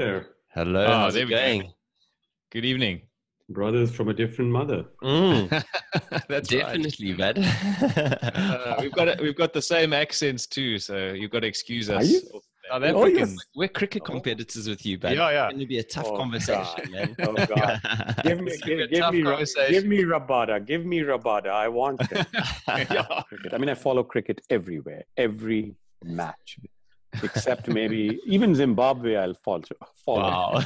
there. Hello. How's it going? Good evening. Brothers from a different mother. Mm. That's definitely right. We've got the same accents too, so you've got to excuse us. Are you? South African. We're cricket competitors with you, man. Yeah, yeah. It's going to be a tough conversation, man. Oh, God. Give me Rabada. Give me Rabada. I want it. Yeah. I mean, I follow cricket everywhere, every match, except maybe even Zimbabwe. I'll follow. Wow.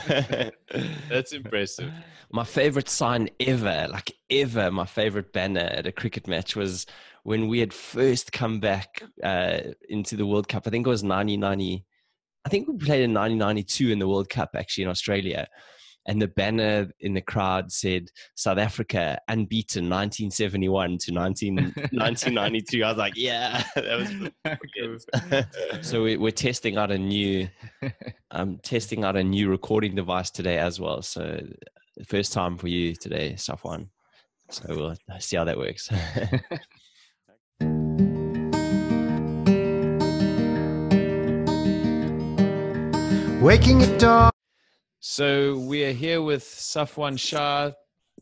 That's impressive. My favorite sign ever, my favorite banner at a cricket match was when we had first come back into the World Cup. I think it was 1990. I think we played in 1992 in the World Cup, actually, in Australia. And the banner in the crowd said, South Africa, unbeaten 1971 to 1992. I was like, yeah, that was cool. So we're testing out a new recording device today as well. So the first time for you today, Safwan. So we'll see how that works. Waking at dawn. So we are here with Safwan Shah.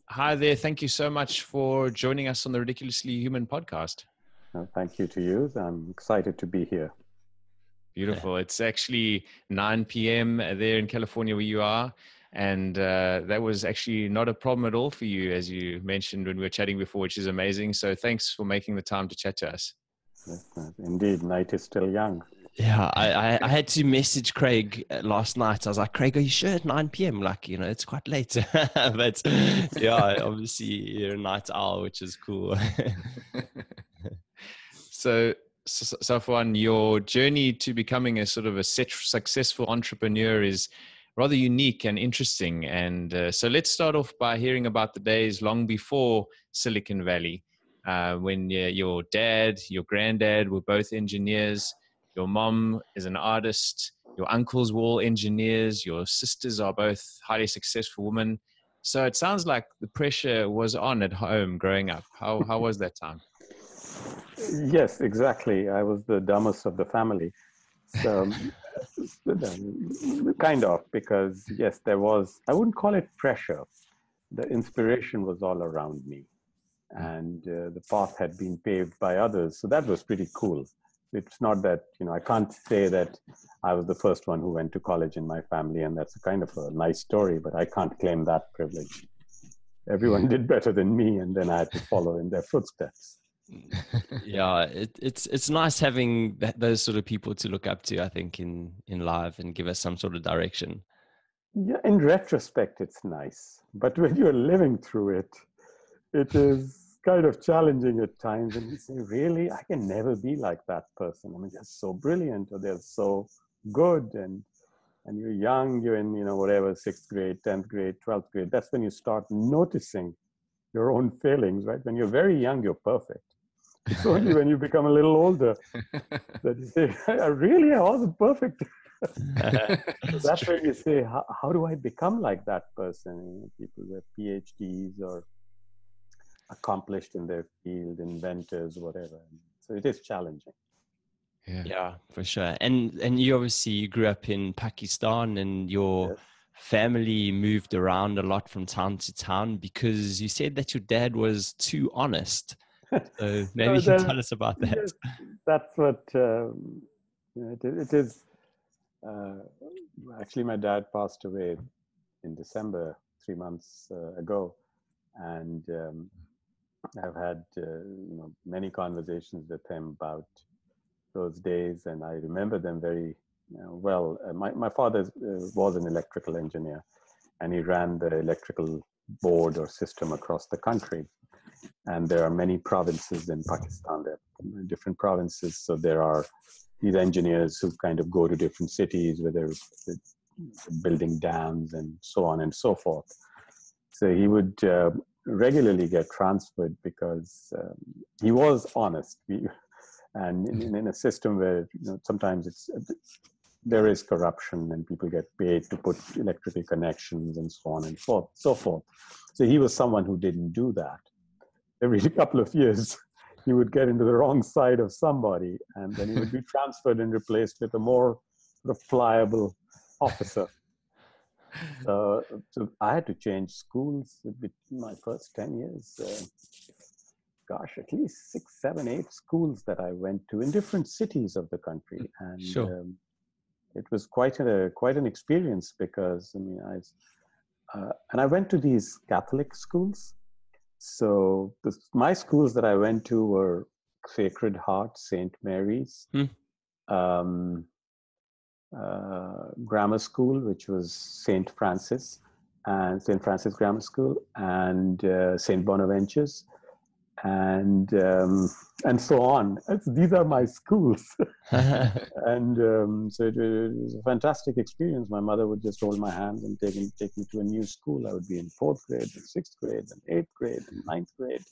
Hi there. Thank you so much for joining us on the Ridiculously Human podcast. Well, thank you to you. I'm excited to be here. Beautiful. It's actually 9 p.m. there in California where you are. And that was actually not a problem at all for you, as you mentioned when we were chatting before, which is amazing. So thanks for making the time to chat to us. Indeed. Night is still young. Yeah, I had to message Craig last night. I was like, Craig, are you sure at 9 p.m.? Like, you know, it's quite late. But yeah, obviously you're a night owl, which is cool. So, Safwan, your journey to becoming a sort of a successful entrepreneur is rather unique and interesting. And so let's start off by hearing about the days long before Silicon Valley, when your dad, your granddad were both engineers. Your mom is an artist, your uncles were all engineers, your sisters are both highly successful women. So it sounds like the pressure was on at home growing up. How was that time? Yes, exactly. I was the dumbest of the family. So, kind of, because yes, there was, I wouldn't call it pressure. The inspiration was all around me, and the path had been paved by others. So that was pretty cool. It's not that, you know, I can't say that I was the first one who went to college in my family, and that's a kind of a nice story, but I can't claim that privilege. Everyone did better than me, and then I had to follow in their footsteps. Yeah, it's nice having those sort of people to look up to, I think, in life, and give us some sort of direction. Yeah, in retrospect, it's nice. But when you're living through it, it is kind of challenging at times, and you say, really, I can never be like that person. I mean, they're so brilliant, or they're so good, and you're young, you're in, you know, whatever, 6th grade, 10th grade, 12th grade. That's when you start noticing your own failings, right? When you're very young, you're perfect. It's only when you become a little older that you say, really, I wasn't perfect. That's when you say, how do I become like that person? You know, people with PhDs or accomplished in their field, inventors, whatever. So it is challenging. Yeah, for sure. And you obviously grew up in Pakistan, and your family moved around a lot from town to town, because you said that your dad was too honest. So maybe you can tell us about that. Yes, that's what it is. Actually, my dad passed away in December, 3 months ago. And I've had you know, many conversations with him about those days, and I remember them very well. My father was an electrical engineer, and he ran the electrical board or system across the country. And there are many provinces in Pakistan. There are different provinces, so there are these engineers who kind of go to different cities where they're building dams and so on and so forth. So he would regularly get transferred because he was honest. And in a system where, you know, sometimes there is corruption, and people get paid to put electrical connections and so on and so forth. So he was someone who didn't do that. Every couple of years, he would get into the wrong side of somebody, and then he would be transferred and replaced with a more sort of pliable officer. So I had to change schools between my first 10 years. Gosh, at least 6, 7, 8 schools that I went to in different cities of the country. And sure. It was quite an experience, because I mean, I went to these Catholic schools. So my schools that I went to were Sacred Heart, St. Mary's, Grammar School, which was Saint Francis, and Saint Francis Grammar School, and Saint Bonaventure's, and so on. These are my schools. And so it was a fantastic experience. My mother would just hold my hand and take me to a new school. I would be in 4th grade and 6th grade and 8th grade and 9th grade.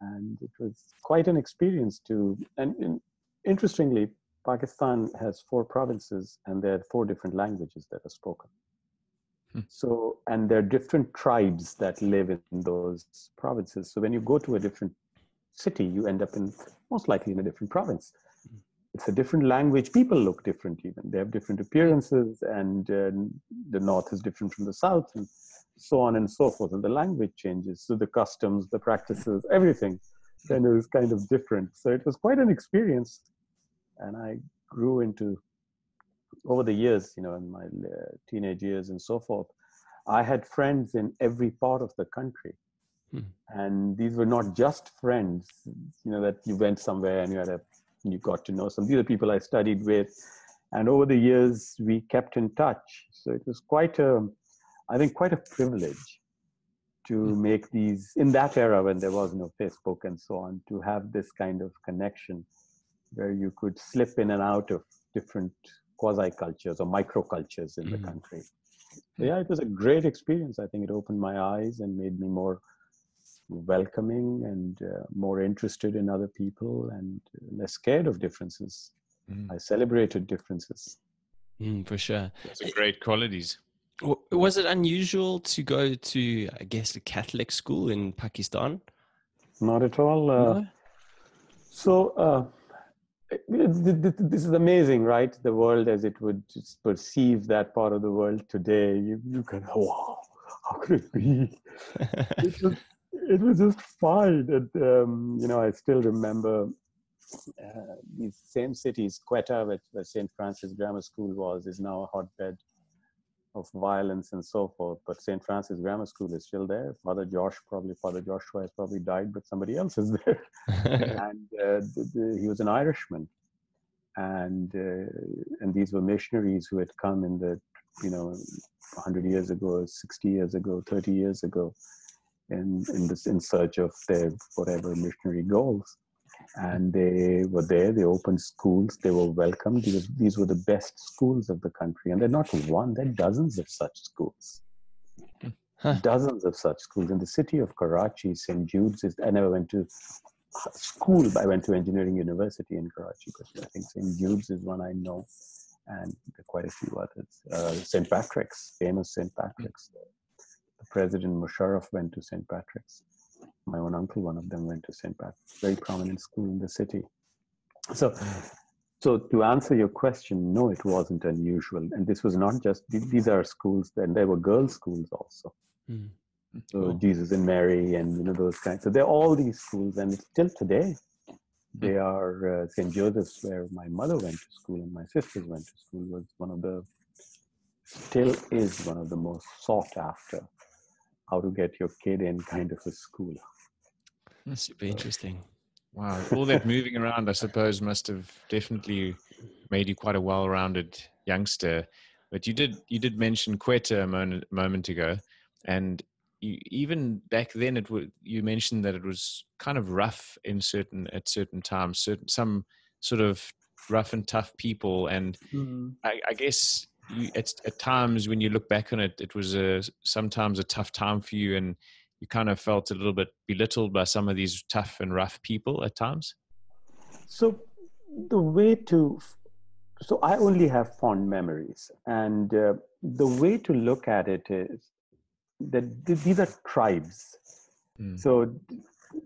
And it was quite an experience too. And interestingly, Pakistan has 4 provinces, and there are 4 different languages that are spoken. So, and there are different tribes that live in those provinces. So when you go to a different city, you end up in most likely in a different province. It's a different language. People look different even. They have different appearances, and the north is different from the south, and so on and so forth. And the language changes. So the customs, the practices, everything then is kind of different. So it was quite an experience. And I grew into, over the years, you know, in my teenage years and so forth, I had friends in every part of the country. And these were not just friends, you know, that you went somewhere and you got to know some. These are people I studied with. And over the years, we kept in touch. So it was quite a privilege to make these, in that era when there was no Facebook and so on, to have this kind of connection where you could slip in and out of different quasi-cultures or micro-cultures in the country. So yeah, it was a great experience. I think it opened my eyes and made me more welcoming and more interested in other people and less scared of differences. I celebrated differences. For sure. Those are great qualities. Was it unusual to go to, I guess, a Catholic school in Pakistan? Not at all. No? So... this is amazing, right? The world as it would perceive that part of the world today, you can, wow, how could it be? it was just fine. And, you know, I still remember these same cities, Quetta, where St. Francis Grammar School is now a hotbed of violence and so forth. But St. Francis Grammar School is still there. Father Joshua has probably died, but somebody else is there. And he was an Irishman. And these were missionaries who had come in the, you know, 100 years ago, 60 years ago, 30 years ago, in search of their whatever missionary goals. And they were there, they opened schools, they were welcomed. These were the best schools of the country. And they're not one, there are dozens of such schools. Dozens of such schools. In the city of Karachi, Saint Jude's, I never went to school, but I went to engineering university in Karachi, but I think Saint Jude's is one I know, and there are quite a few others. Saint Patrick's, famous Saint Patrick's. The President Musharraf went to Saint Patrick's. My own uncle, one of them, went to Saint Patrick's, very prominent school in the city. So to answer your question, no, it wasn't unusual. And this was not just, these are schools, and there were girls' schools also. So Jesus and Mary and, you know, those kinds. So there are all these schools, and still today, they are St. Joseph's, where my mother went to school and my sisters went to school, was still is one of the most sought after, how to get your kid in kind of a school. That's super interesting. Wow. All that moving around, I suppose, must have definitely made you quite a well-rounded youngster. But you did mention Quetta a moment ago. And even back then, you mentioned that it was kind of rough at certain times, some sort of rough and tough people. And I guess... at times when you look back on it, it was sometimes a tough time for you, and you kind of felt a little bit belittled by some of these tough and rough people at times. So I only have fond memories, and the way to look at it is that these are tribes. So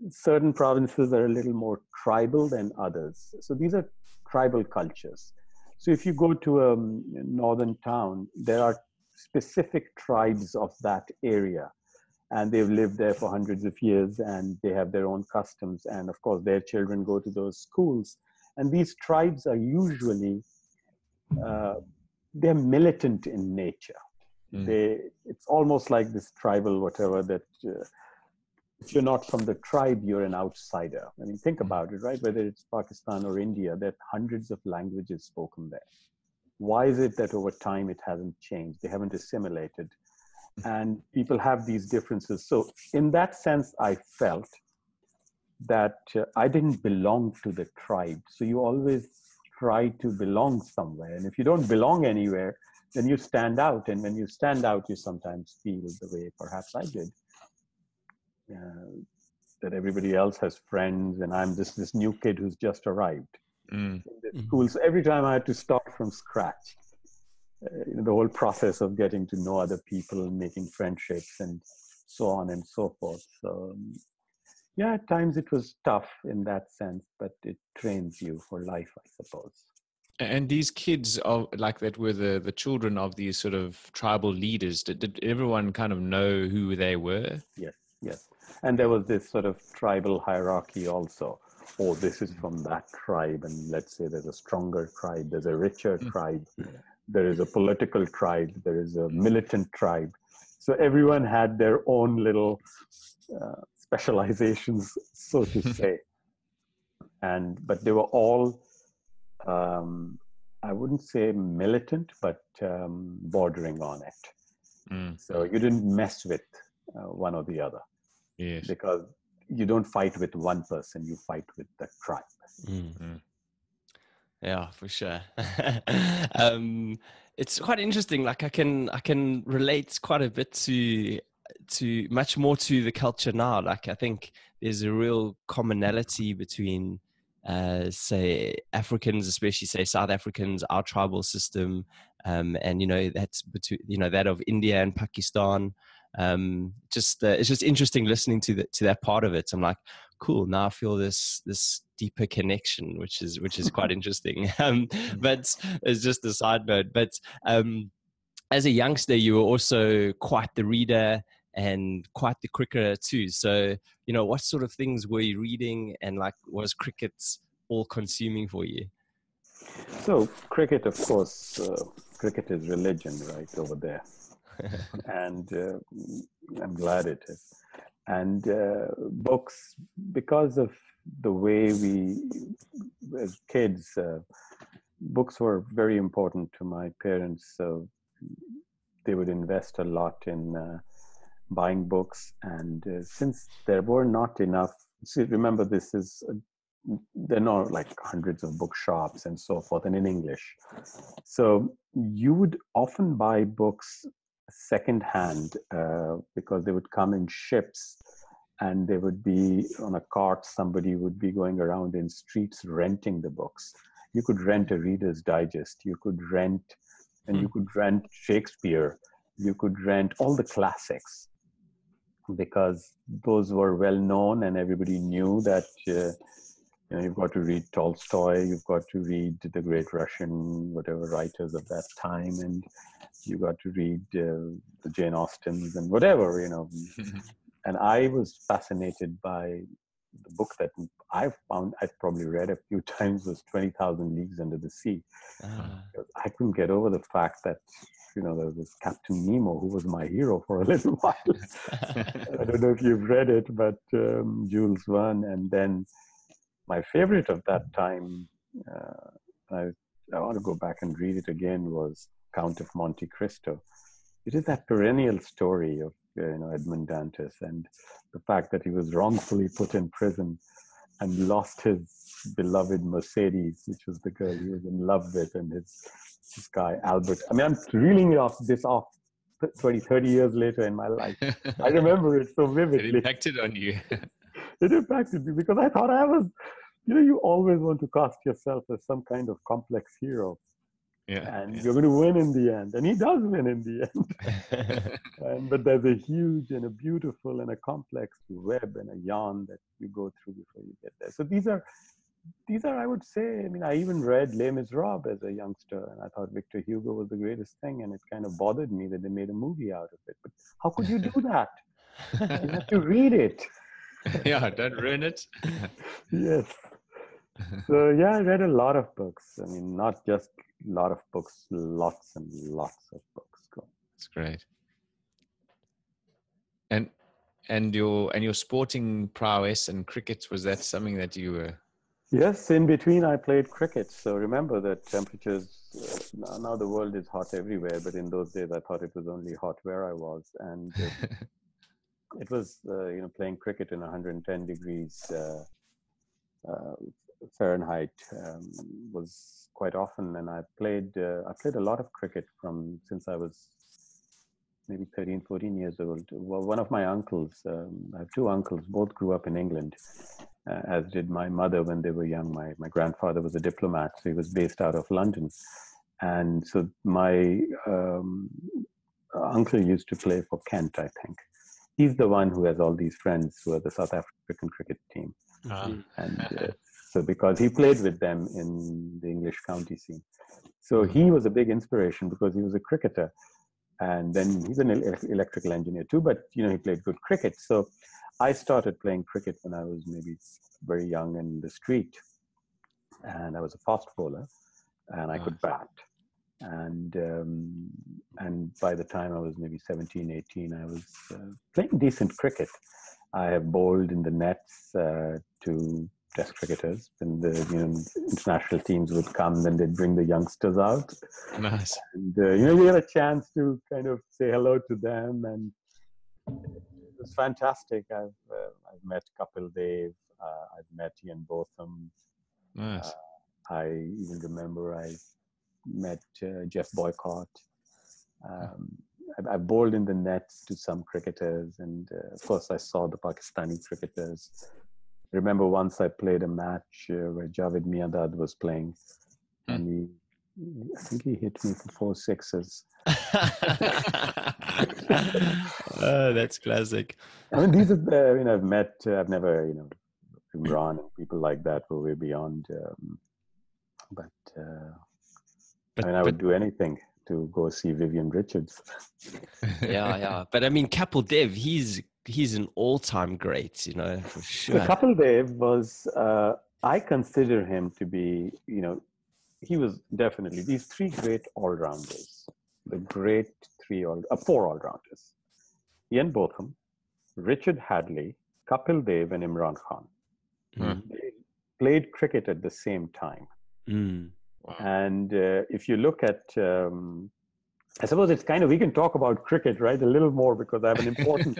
certain provinces are a little more tribal than others. So these are tribal cultures. So if you go to a northern town, there are specific tribes of that area. And they've lived there for hundreds of years, and they have their own customs. And of course, their children go to those schools. And these tribes are usually, they're militant in nature. Mm. It's almost like this tribal whatever that if you're not from the tribe, you're an outsider. I mean, think about it, right? Whether it's Pakistan or India, there are hundreds of languages spoken there. Why is it that over time it hasn't changed? They haven't assimilated. And people have these differences. So in that sense, I felt that I didn't belong to the tribe. So you always try to belong somewhere. And if you don't belong anywhere, then you stand out. And when you stand out, you sometimes feel the way perhaps I did, that everybody else has friends and I'm just this new kid who's just arrived in the school. So every time I had to start from scratch. The whole process of getting to know other people, making friendships, and so on and so forth. So, yeah, at times it was tough in that sense, but it trains you for life, I suppose. And these kids are, like that were the children of these sort of tribal leaders. Did everyone kind of know who they were? Yes, yes. And there was this sort of tribal hierarchy also. Oh, this is from that tribe. And let's say there's a stronger tribe, there's a richer tribe. There is a political tribe, there is a militant tribe. So everyone had their own little specializations, so to say. But they were all, I wouldn't say militant, but bordering on it. So you didn't mess with one or the other. Yes. Because you don't fight with one person, you fight with the tribe. Mm-hmm. Yeah, for sure. It's quite interesting. Like I can relate quite a bit to much more to the culture now. Like I think there's a real commonality between, say Africans, especially say South Africans, our tribal system, and you know that's between that of India and Pakistan. It's just interesting listening to that part of it. I'm like, cool. Now I feel this deeper connection, which is quite interesting. But it's just a side note. But as a youngster, you were also quite the reader and quite the cricketer too. So what sort of things were you reading, and like was cricket all consuming for you? So cricket, of course, cricket is religion, right over there. And I'm glad it is. And books, because of the way we, as kids, books were very important to my parents. So they would invest a lot in buying books. And since there were not enough, see, remember this is, there are not like hundreds of bookshops and so forth, and in English. So you would often buy books secondhand because they would come in ships, and they would be on a cart. Somebody would be going around in streets renting the books. You could rent a Reader's Digest. You could rent, and you could rent Shakespeare. You could rent all the classics because those were well known, and everybody knew that you've got to read Tolstoy. You've got to read the great Russian, whatever writers of that time, and you got to read the Jane Austens and whatever, And I was fascinated by the book that I found I'd probably read a few times was 20,000 Leagues Under the Sea. I couldn't get over the fact that, there was this Captain Nemo who was my hero for a little while. I don't know if you've read it, but Jules Verne. And then my favorite of that time, I want to go back and read it again, was Count of Monte Cristo. It is that perennial story of Edmond Dantes and the fact that he was wrongfully put in prison and lost his beloved Mercedes, which was the girl he was in love with, and his guy Albert. I mean, I'm reeling off 20-30 years later in my life. I remember it so vividly. It impacted on you. It impacted me because I thought I was, you always want to cast yourself as some kind of complex hero. Yeah, and you're going to win in the end. And he does win in the end. But there's a huge and a beautiful and a complex web and a yarn that you go through before you get there. So these are these are, I would say, I mean, I even read Les Miserables as a youngster, and I thought Victor Hugo was the greatest thing, and it kind of bothered me that they made a movie out of it. But how could you do that? You have to read it. Yeah, don't ruin it. Yes. So yeah, I read a lot of books. I mean, not just a lot of books, lots and lots of books. That's great. And your sporting prowess and cricket, was that something that you were? Yes, in between I played cricket. So remember that temperatures, now the world is hot everywhere, but in those days I thought it was only hot where I was. And it was, you know, playing cricket in 110 degrees Fahrenheit was quite often. And I played a lot of cricket since I was maybe 13, 14 years old. Well, one of my uncles, I have two uncles, both grew up in England, as did my mother when they were young. My grandfather was a diplomat, so he was based out of London. And so my uncle used to play for Kent, I think. He's the one who has all these friends who are the South African cricket team. And so because he played with them in the English county scene. So he was a big inspiration because he was a cricketer. And then he's an electrical engineer too, but you know, he played good cricket. So I started playing cricket when I was maybe very young in the street, and I was a fast bowler, and I could bat. And by the time I was maybe 17, 18, I was playing decent cricket. I have bowled in the nets to test cricketers, and the international teams would come, and they'd bring the youngsters out. Nice. And we had a chance to kind of say hello to them, and it was fantastic. I've met Kapil Dev, I've met Ian Botham. Nice. I even remember I met Jeff Boycott. I bowled in the nets to some cricketers, and of course I saw the Pakistani cricketers. Remember once I played a match where Javed Miandad was playing, and I think he hit me for 4 sixes. Oh, that's classic. I mean, these are, I've never, Imran and people like that were way beyond, but I would do anything to go see Vivian Richards. Yeah. But I mean, Kapil Dev, he's an all-time great, for sure. So Kapil Dev was, I consider him to be, he was definitely these three great all-rounders, four all-rounders. Ian Botham, Richard Hadley, Kapil Dev, and Imran Khan. They played cricket at the same time. Wow. And if you look at, I suppose it's kind of, we can talk about cricket, right, a little more because I have an important...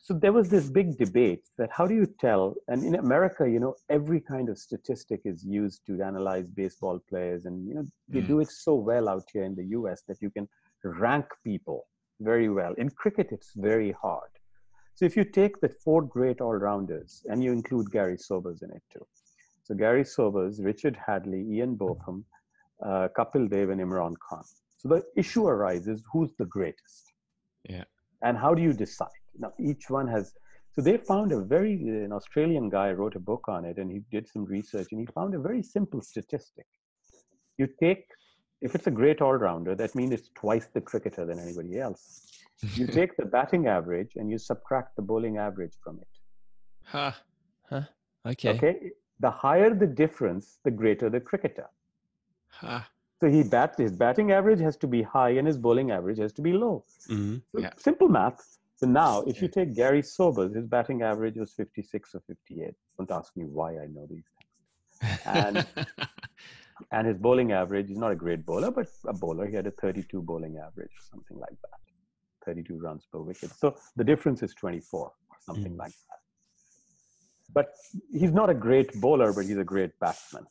So there was this big debate that how do you tell, and in America, every kind of statistic is used to analyze baseball players, and they do it so well out here in the US that you can rank people very well. In cricket, it's very hard. So if you take the four great all-rounders, and you include Gary Sobers in it too. So Gary Sobers, Richard Hadley, Ian Botham, Kapil Dev, and Imran Khan. So the issue arises, who's the greatest? Yeah. And how do you decide? Now, each one has... So they found an Australian guy wrote a book on it, and he did some research, and he found a very simple statistic. You take... If it's a great all-rounder, that means it's twice the cricketer than anybody else. You take the batting average, and you subtract the bowling average from it. Okay? The higher the difference, the greater the cricketer. So his batting average has to be high and his bowling average has to be low. So simple math. So now, if you take Gary Sobers, his batting average was 56 or 58. Don't ask me why I know these things. And his bowling average, he's not a great bowler, but a bowler. He had a 32 bowling average or something like that. 32 runs per wicket. So the difference is 24 or something like that. But he's not a great bowler, but he's a great batsman.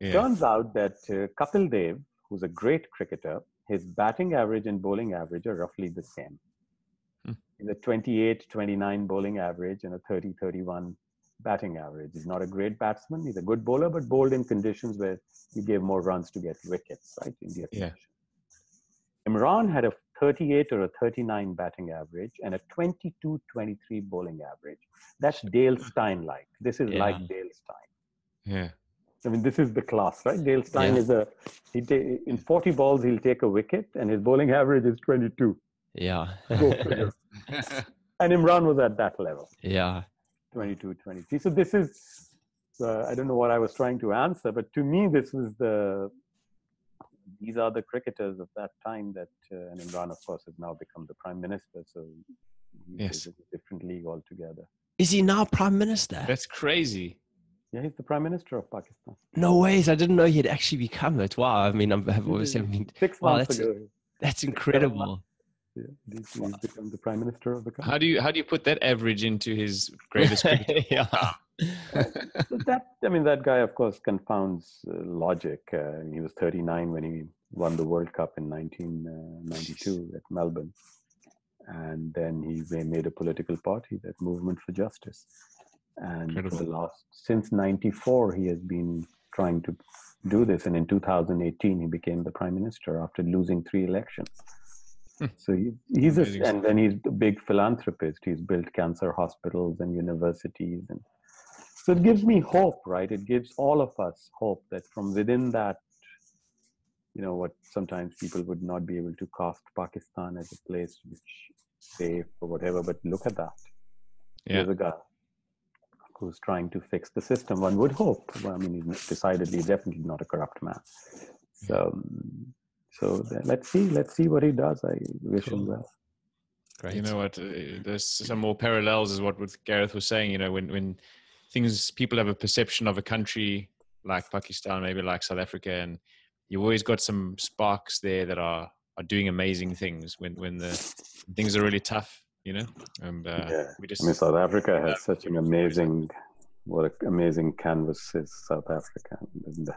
Yeah. Turns out that Kapil Dev, who's a great cricketer, his batting average and bowling average are roughly the same. He's a 28-29 bowling average and a 30-31 batting average. He's not a great batsman. He's a good bowler, but bowled in conditions where he gave more runs to get wickets, right? India. Yeah. Imran had a 38 or a 39 batting average and a 22-23 bowling average. That's Dale Steyn like. This is like Dale Steyn. Yeah. I mean, this is the class, right? Dale Steyn is in 40 balls, he'll take a wicket, and his bowling average is 22. Yeah. And Imran was at that level. Yeah. 22, 23. So this is, I don't know what I was trying to answer, but to me, this was these are the cricketers of that time that, and Imran, of course, has now become the prime minister. So he's a different league altogether. Is he now prime minister? That's crazy. Yeah, he's the prime minister of Pakistan. No ways. I didn't know he'd actually become it. Wow. I mean, I've always been... 6 months ago. That's incredible. Yeah, he's become the prime minister of the country. How do you put that average into his greatest cricket? Yeah. That guy, of course, confounds logic. He was 39 when he won the World Cup in 1992 at Melbourne. And then they made a political party, that Movement for Justice. And incredible. Since 94, he has been trying to do this. And in 2018, he became the prime minister after losing 3 elections. So and then he's a big philanthropist. He's built cancer hospitals and universities. And so it gives me hope, right? It gives all of us hope that from within that, you know, what sometimes people would not be able to cast Pakistan as a place which safe or whatever, but look at that. Yeah. Here's a guy who's trying to fix the system. One would hope. Well, I mean, he's decidedly, definitely not a corrupt man. So let's see what he does. I wish him well. Great. You know what? There's some more parallels, is what Gareth was saying. You know, when people have a perception of a country like Pakistan, maybe like South Africa, and you've always got some sparks there that are doing amazing things when things are really tough. You know, and South Africa has such an amazing. What an amazing canvas is South Africa, and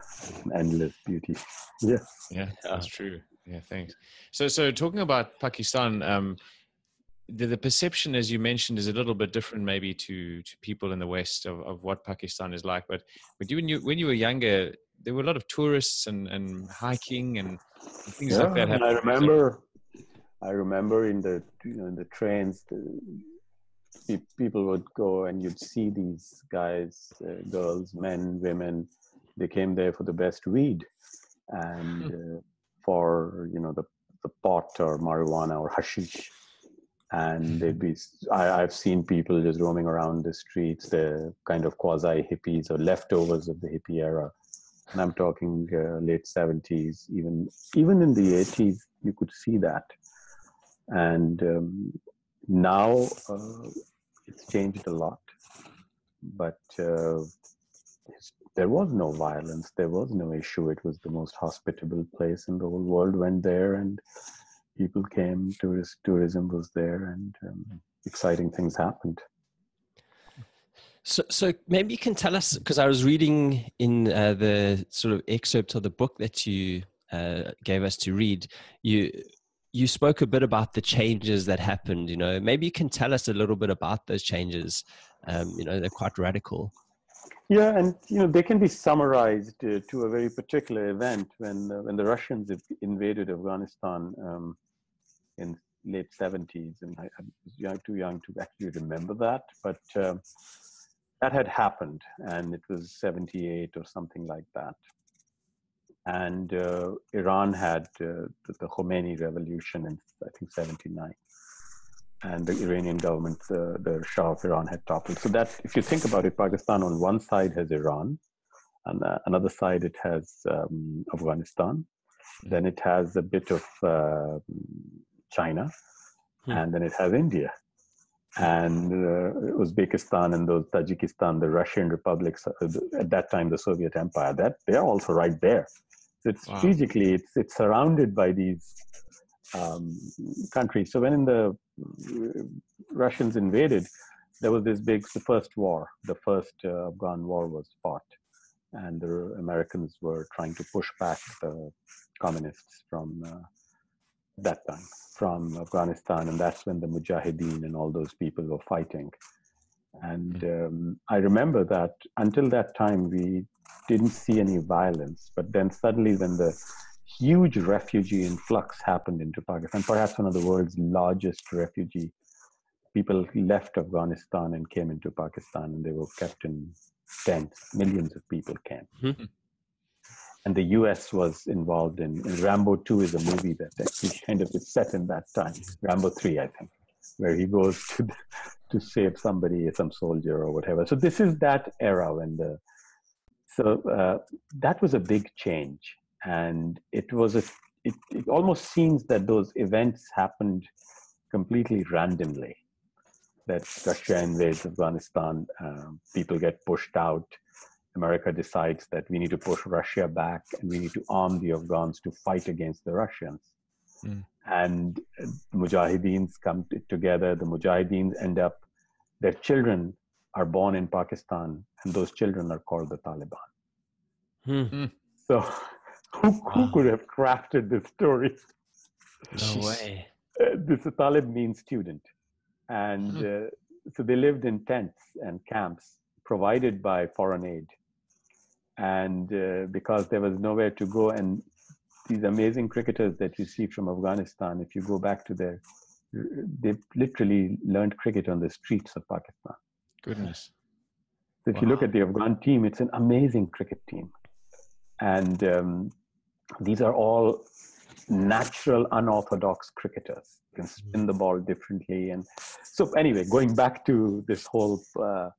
endless beauty. Yes. Yeah, that's true. Yeah, thanks. So talking about Pakistan, the perception, as you mentioned, is a little bit different maybe to people in the West of what Pakistan is like. But when you were younger, there were a lot of tourists and hiking and things like that. And I remember in the in the trains. People would go and you'd see these guys, girls, men, women. They came there for the best weed and for the pot or marijuana or hashish. And they'd be. I've seen people just roaming around the streets. They're kind of quasi hippies or leftovers of the hippie era. And I'm talking late 70s, even in the 80s, you could see that. And now it's changed a lot, but there was no violence, there was no issue. It was the most hospitable place in the whole world. Went there and people came, tourism was there, and exciting things happened. So maybe you can tell us, because I was reading in the sort of excerpt of the book that you gave us to read, you spoke a bit about the changes that happened, maybe you can tell us a little bit about those changes. They're quite radical. Yeah. And, they can be summarized to a very particular event when the Russians invaded Afghanistan in late 70s. And I was too young to actually remember that, but that had happened, and it was 78 or something like that. And Iran had the Khomeini revolution in, I think, 79. And the Iranian government, the Shah of Iran, had toppled. So that, if you think about it, Pakistan on one side has Iran. And another side, it has Afghanistan. Then it has a bit of China. And then it has India. And Uzbekistan and those Tajikistan, the Russian republics, at that time, the Soviet Empire, that they're also right there. Strategically, it's surrounded by these countries. So when the Russians invaded, there was this big, the first Afghan war was fought. And the Americans were trying to push back the communists from from Afghanistan. And that's when the Mujahideen and all those people were fighting. And I remember that until that time, we didn't see any violence. But then suddenly when the huge refugee influx happened into Pakistan, perhaps one of the world's largest refugee, people left Afghanistan and came into Pakistan, and they were kept in dead. Millions of people came. Mm-hmm. And the US was involved in Rambo 2 is a movie that actually kind of is set in that time. Rambo 3, I think, where he goes to save somebody, some soldier or whatever. So this is that era when the, so that was a big change. And it was a, it almost seems that those events happened completely randomly, that Russia invades Afghanistan, people get pushed out. America decides that we need to push Russia back and we need to arm the Afghans to fight against the Russians. Mm. And Mujahideens come together. The Mujahideens end up, their children are born in Pakistan and those children are called the Taliban. Mm-hmm. So who could have crafted this story? No way. This Talib means student. And so they lived in tents and camps provided by foreign aid. And because there was nowhere to go, and these amazing cricketers that you see from Afghanistan, if you go back to their, they literally learned cricket on the streets of Pakistan. Goodness. So if you look at the Afghan team, it's an amazing cricket team. And these are all natural, unorthodox cricketers. You can spin the ball differently. And so anyway, going back to this whole, so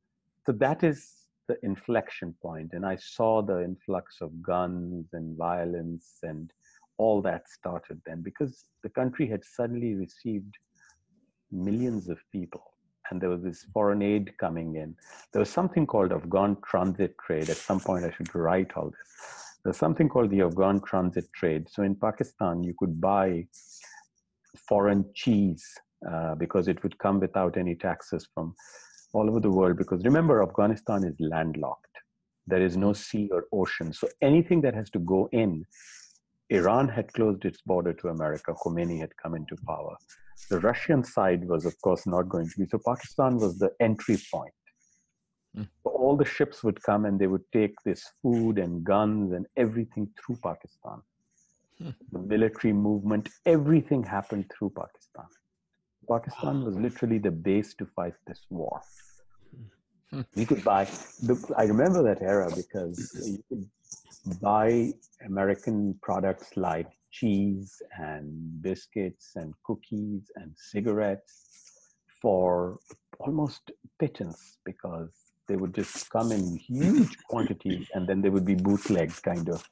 that is the inflection point, and I saw the influx of guns and violence and all that started then, because the country had suddenly received millions of people and there was this foreign aid coming in. There was something called Afghan transit trade. At some point I should write all this. There's something called the Afghan transit trade. So in Pakistan, you could buy foreign cheese because it would come without any taxes from all over the world, because remember, Afghanistan is landlocked. There is no sea or ocean. So anything that has to go in, Iran had closed its border to America. Khomeini had come into power. The Russian side was, of course, not going to be. So Pakistan was the entry point. Mm. So all the ships would come and they would take this food and guns and everything through Pakistan. Mm. The military movement, everything happened through Pakistan. Pakistan was literally the base to fight this war. We could buy, I remember that era because you could buy American products like cheese and biscuits and cookies and cigarettes for almost pittance, because they would just come in huge quantities and then they would be bootlegged kind of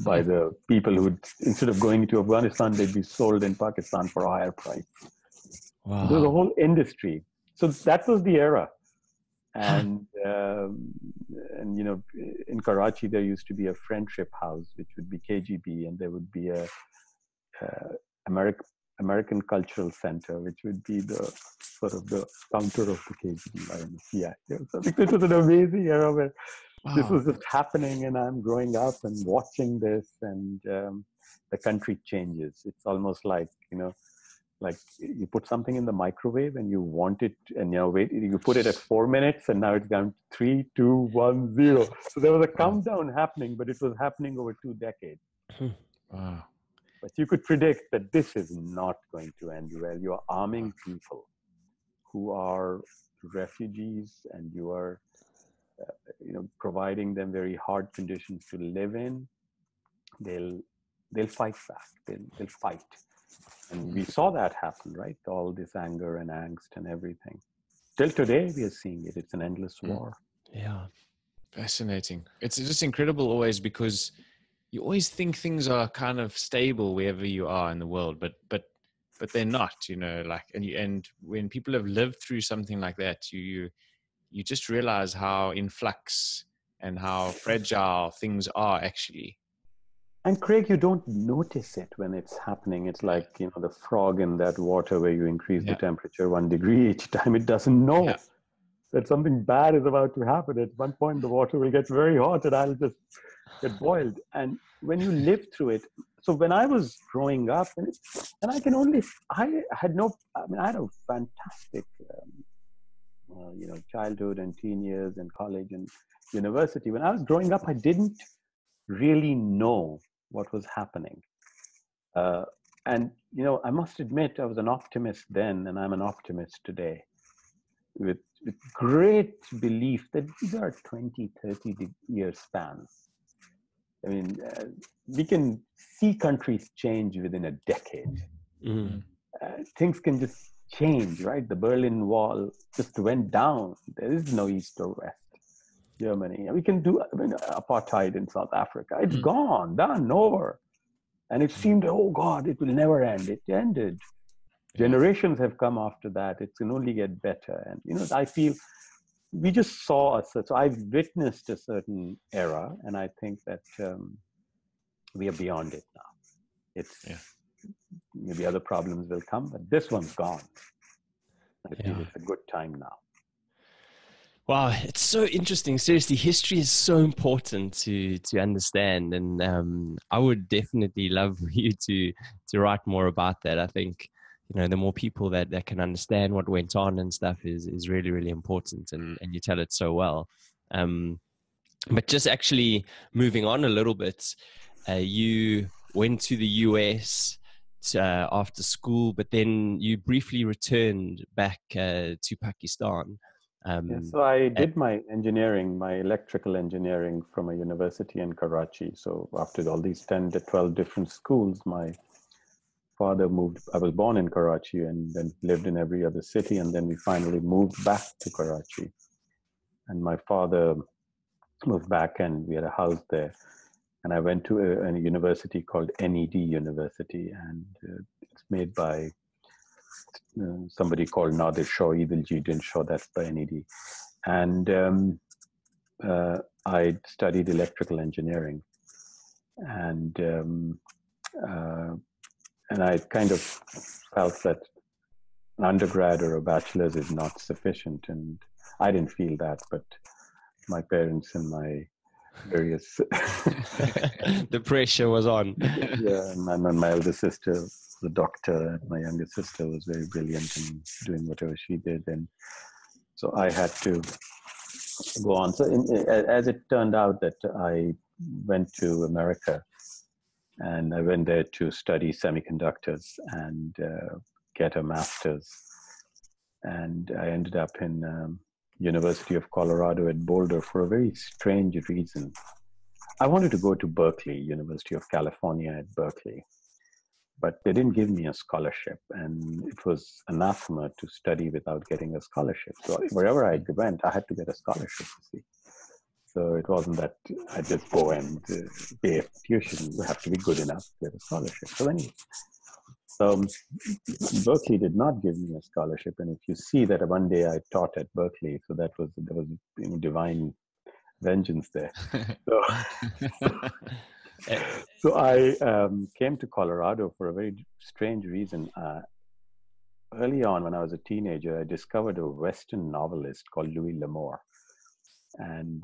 by the people who, instead of going to Afghanistan, they'd be sold in Pakistan for a higher price. Wow. There's a whole industry. So that was the era. And, and, you know, in Karachi, there used to be a friendship house, which would be KGB, and there would be a American Cultural Center, which would be the sort of the counter of the KGB and the CIA. So this was an amazing era where this was just happening, and I'm growing up and watching this, and the country changes. It's almost like, you know, like you put something in the microwave and you want it, and you know, wait, you put it at 4 minutes and now it's down to 3, 2, 1, 0. So there was a countdown happening, but it was happening over 2 decades. Wow. But you could predict that this is not going to end well. You are arming people who are refugees, and you are, you know, providing them very hard conditions to live in. They'll fight back. They'll fight. And we saw that happen, right? All this anger and angst and everything. Till today, we are seeing it. It's an endless war. Yeah. Fascinating. It's just incredible always, because you always think things are kind of stable wherever you are in the world, but they're not, you know, like, and when people have lived through something like that, you just realize how in flux and how fragile things are actually. And Craig, you don't notice it when it's happening. It's like, you know, the frog in that water where you increase the temperature 1 degree each time. It doesn't know that something bad is about to happen. At one point, the water will get very hot and I'll just get boiled. And when you live through it, so when I was growing up, and I can only, I had a fantastic, you know, childhood and teen years and college and university. When I was growing up, I didn't really know what was happening. And, you know, I must admit I was an optimist then, and I'm an optimist today with great belief that these are 20, 30-year spans. I mean, we can see countries change within a decade. Mm-hmm. Things can just change, right? The Berlin Wall just went down. There is no East or West. Germany. We can do apartheid in South Africa. It's gone, done, over. And it seemed, oh God, it will never end. It ended. Generations have come after that. It can only get better. And, you know, I feel we just saw, so I've witnessed a certain era, and I think that we are beyond it now. It's maybe other problems will come, but this one's gone. I think it's a good time now. Wow, it's so interesting. Seriously, history is so important to understand, and I would definitely love you to write more about that. I think, you know, the more people that can understand what went on and stuff is really, really important, and you tell it so well. But just actually moving on a little bit, you went to the US after school, but then you briefly returned back to Pakistan. So I did my engineering, my electrical engineering from a university in Karachi. So after all these 10 to 12 different schools, my father moved. I was born in Karachi and then lived in every other city. And then we finally moved back to Karachi. And my father moved back and we had a house there. And I went to a university called NED University. And it's made by... somebody called Nadir Shah, Idil Shah, that's by NED. And I studied electrical engineering. And I kind of felt that an undergrad or a bachelor's is not sufficient. And I didn't feel that, but my parents and my various... the pressure was on. Yeah, and my elder sister... the doctor, my younger sister was very brilliant in doing whatever she did. And so I had to go on. So as it turned out that I went to America and I went there to study semiconductors and get a master's. And I ended up in University of Colorado at Boulder for a very strange reason. I wanted to go to Berkeley, University of California at Berkeley. But they didn't give me a scholarship, and it was anathema to study without getting a scholarship. So wherever I went, I had to get a scholarship, you see. So it wasn't that I just go and pay tuition. You have to be good enough to get a scholarship. So anyway, so Berkeley did not give me a scholarship. And if you see that one day I taught at Berkeley, so that was, there was divine vengeance there. So... So I came to Colorado for a very strange reason. Early on, when I was a teenager, I discovered a Western novelist called Louis L'Amour. And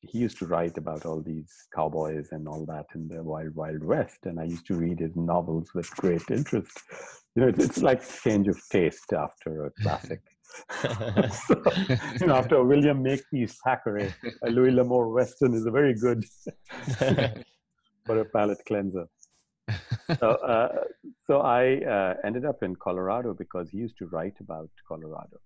he used to write about all these cowboys and all that in the Wild Wild West. And I used to read his novels with great interest. You know, it's like a change of taste after a classic. So, you know, after William Makepeace Thackeray, a Louis L'Amour Western is a very good... for a palate cleanser. So I ended up in Colorado because he used to write about Colorado.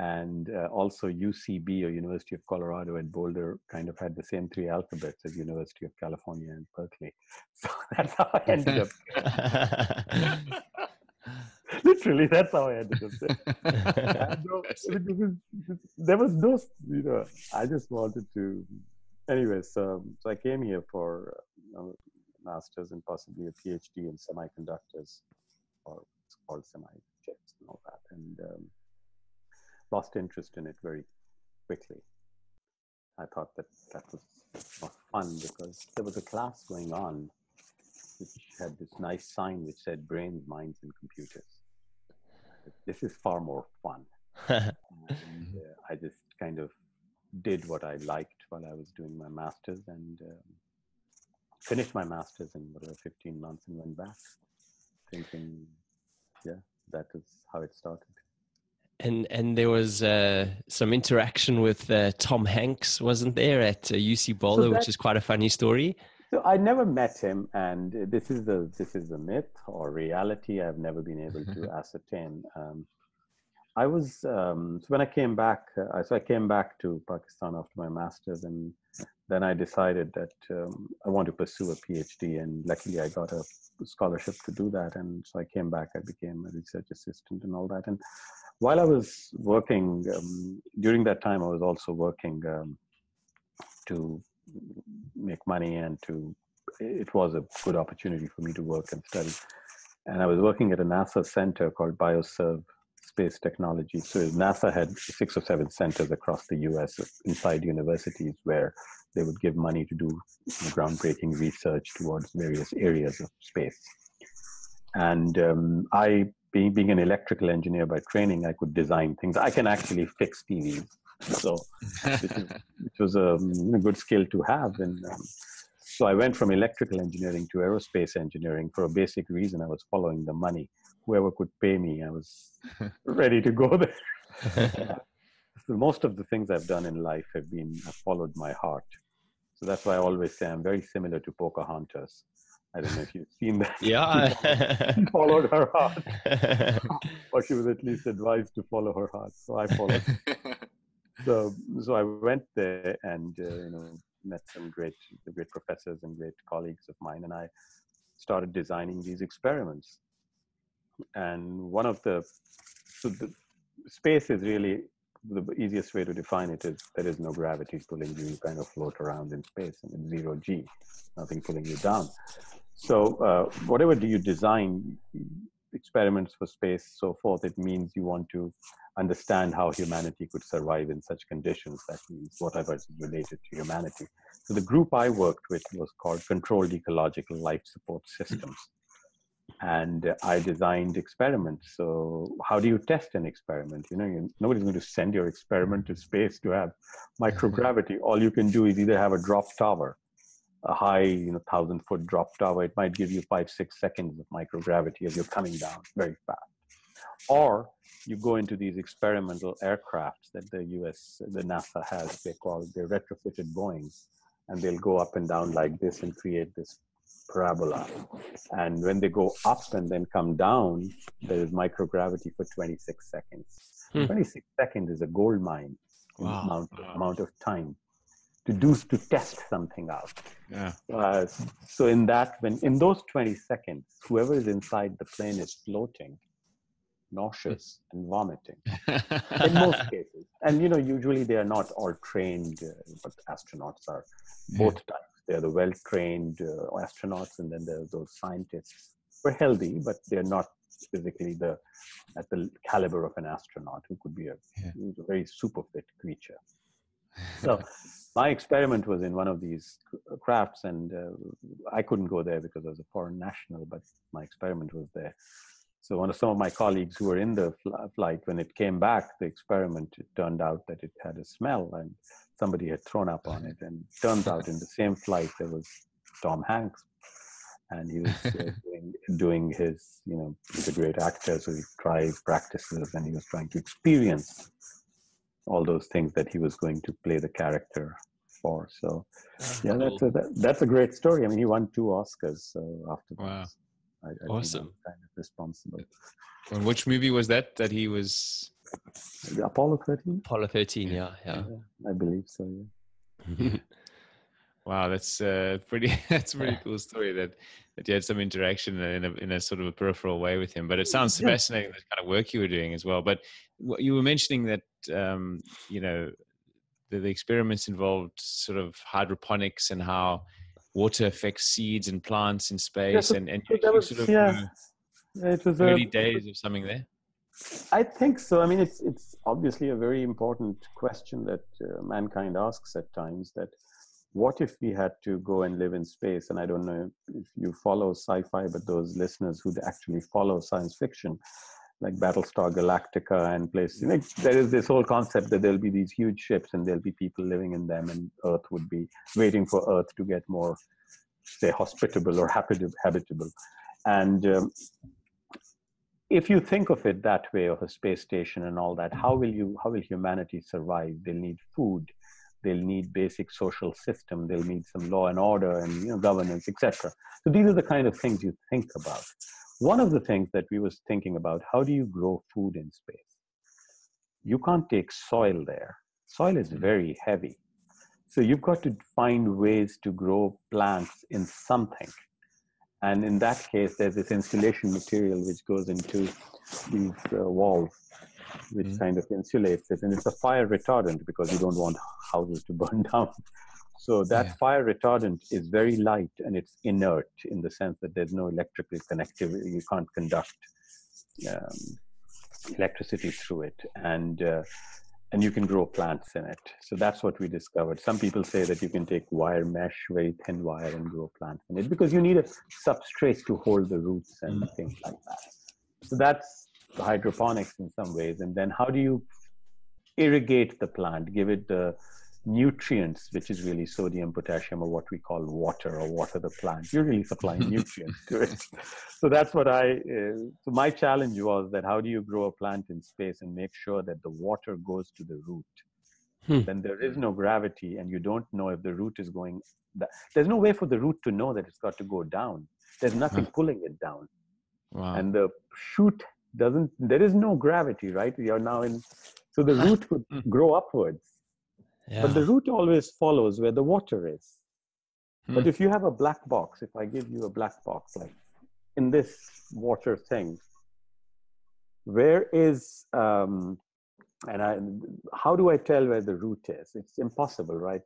And also UCB, or University of Colorado at Boulder, kind of had the same three alphabets as University of California and Berkeley. So that's how I ended up. Literally, that's how I ended up. There was no, you know, I just wanted to... Anyways, so I came here for a master's and possibly a PhD in semiconductors, or it's called semi-chips and all that, and lost interest in it very quickly. I thought that was not fun because there was a class going on which had this nice sign which said brains, minds, and computers. This is far more fun. And I just kind of did what I liked while I was doing my master's, and finished my master's in whatever 15 months and went back thinking, yeah, that is how it started. And there was some interaction with Tom Hanks, wasn't there, at UC Boulder, so which is quite a funny story. So I never met him, and this is a myth or reality I've never been able to ascertain. I was, so when I came back, I came back to Pakistan after my master's, and then I decided that I want to pursue a PhD, and luckily I got a scholarship to do that. And so I came back, I became a research assistant and all that. And while I was working, during that time, I was also working to make money, and to, it was a good opportunity for me to work and study. And I was working at a NASA center called BioServe Space Technology. So NASA had 6 or 7 centers across the US inside universities where they would give money to do groundbreaking research towards various areas of space. And I, being an electrical engineer by training, I could design things. I can actually fix TVs. So it was a good skill to have. And so I went from electrical engineering to aerospace engineering for a basic reason. I was following the money. Whoever could pay me, I was ready to go there. So most of the things I've done in life have been, I've followed my heart. So that's why I always say I'm very similar to Pocahontas. I don't know if you've seen that. Yeah. She followed her heart. Or she was at least advised to follow her heart. So I followed. So I went there and, you know, met some great professors and great colleagues of mine. And I started designing these experiments. And one of the, so the space is really, the easiest way to define it is there is no gravity pulling you, you kind of float around in space, and it's 0G, nothing pulling you down. So whatever do you design, experiments for space, so forth, it means you want to understand how humanity could survive in such conditions. That means whatever is related to humanity. So the group I worked with was called Controlled Ecological Life Support Systems. And I designed experiments. So how do you test an experiment? You know, nobody's going to send your experiment to space to have microgravity. All you can do is either have a drop tower, a high, you know, 1,000-foot drop tower. It might give you 5-6 seconds of microgravity as you're coming down very fast. Or you go into these experimental aircrafts that the US, the NASA has, they're retrofitted Boeings, and they'll go up and down like this and create this parabola. And when they go up and then come down, there is microgravity for 26 seconds. 26 seconds is a gold mine in the amount of time to test something out. Yeah. So in that, in those 20 seconds, whoever is inside the plane is floating, nauseous and vomiting in most cases. And, you know, usually they are not all trained, but astronauts are both types. They're the well-trained astronauts, and then there are those scientists who are healthy, but they're not physically at the caliber of an astronaut, who could be a very super fit creature. So my experiment was in one of these crafts, and I couldn't go there because I was a foreign national, but my experiment was there. So some of my colleagues who were in the flight, when it came back, the experiment, it turned out that it had a smell, and somebody had thrown up on it. And it turns out in the same flight, there was Tom Hanks, and he was doing his, you know, he's a great actor, so he practices, and he was trying to experience all those things that he was going to play the character for. So, yeah, that's a great story. I mean, he won 2 Oscars after that. Wow. I awesome. Kind of responsible. And which movie was that he was? Apollo 13? Apollo 13, yeah. I believe so, yeah. Wow, that's a pretty cool story that you had some interaction in a sort of a peripheral way with him. But it sounds fascinating, the kind of work you were doing as well. But what you were mentioning that, you know, the experiments involved sort of hydroponics and how water affects seeds and plants in space, and it was early days of something there. I think so. I mean, it's obviously a very important question that mankind asks at times, that what if we had to go and live in space? And I don't know if you follow sci-fi, but those listeners who actually follow science fiction, like Battlestar Galactica and places, you know, there is this whole concept that there'll be these huge ships and there'll be people living in them, and Earth would be waiting for Earth to get more, say, hospitable or habitable. And if you think of it that way, of a space station and all that, how will humanity survive? They'll need food, they'll need basic social system, they'll need some law and order and, you know, governance, etc. So these are the kind of things you think about. One of the things that we was thinking about, how do you grow food in space? You can't take soil there. Soil is very heavy. So you've got to find ways to grow plants in something. And in that case, there's this insulation material which goes into these walls, which kind of insulates it. And it's a fire retardant because you don't want houses to burn down. So that fire retardant is very light and it's inert in the sense that there's no electrical connectivity. You can't conduct electricity through it. And you can grow plants in it. So that's what we discovered. Some people say that you can take wire mesh, very thin wire, and grow plants in it because you need a substrate to hold the roots and things like that. So that's the hydroponics in some ways. And then how do you irrigate the plant, give it the nutrients, which is really sodium, potassium, or what we call water, or water the plant. You're really supplying nutrients to it. So that's what so my challenge was that how do you grow a plant in space and make sure that the water goes to the root? Then there is no gravity and you don't know if the root is going, there's no way for the root to know that it's got to go down. There's nothing pulling it down. Wow. And the shoot there is no gravity, right? You're now so the root could grow upwards. Yeah. But the root always follows where the water is. But if you have a black box, if I give you a black box, like in this water thing, where is, how do I tell where the root is? It's impossible, right?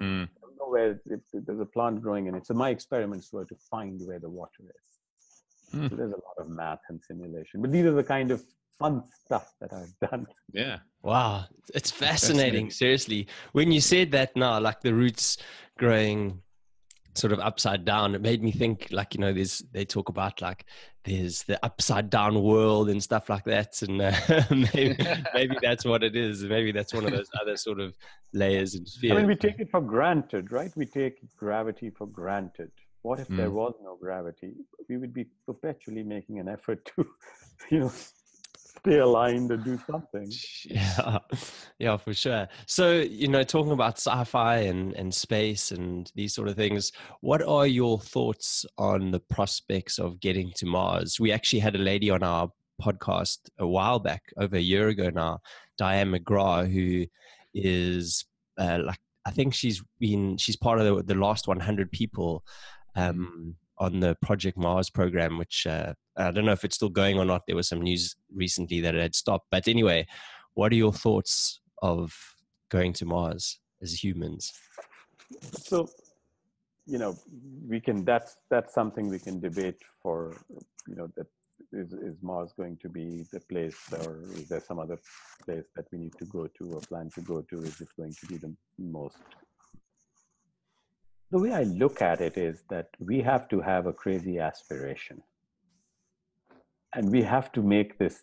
I don't know where, if there's a plant growing in it. So my experiments were to find where the water is. So there's a lot of math and simulation. But these are the kind of fun stuff that I've done. Yeah. Wow. It's fascinating. Seriously. When you said that now, like the roots growing sort of upside down, it made me think like, you know, they talk about like there's the upside down world and stuff like that. And maybe that's what it is. Maybe that's one of those other sort of layers and spheres. I mean, we take it for granted, right? We take gravity for granted. What if there was no gravity? We would be perpetually making an effort to, you know, stay aligned and do something. Yeah, yeah, for sure. So, you know, talking about sci-fi and space and these sort of things, what are your thoughts on the prospects of getting to Mars? We actually had a lady on our podcast a while back, over a year ago now, Diane McGraw, who is I think she's part of the last 100 people on the Project Mars program, which I don't know if it's still going or not. There was some news recently that it had stopped. But anyway, what are your thoughts of going to Mars as humans? So, you know, that's something we can debate for, you know, that is Mars going to be the place, or is there some other place that we need to go to or plan to go to? Is it going to be the most? The way I look at it is that we have to have a crazy aspiration. And we have to make this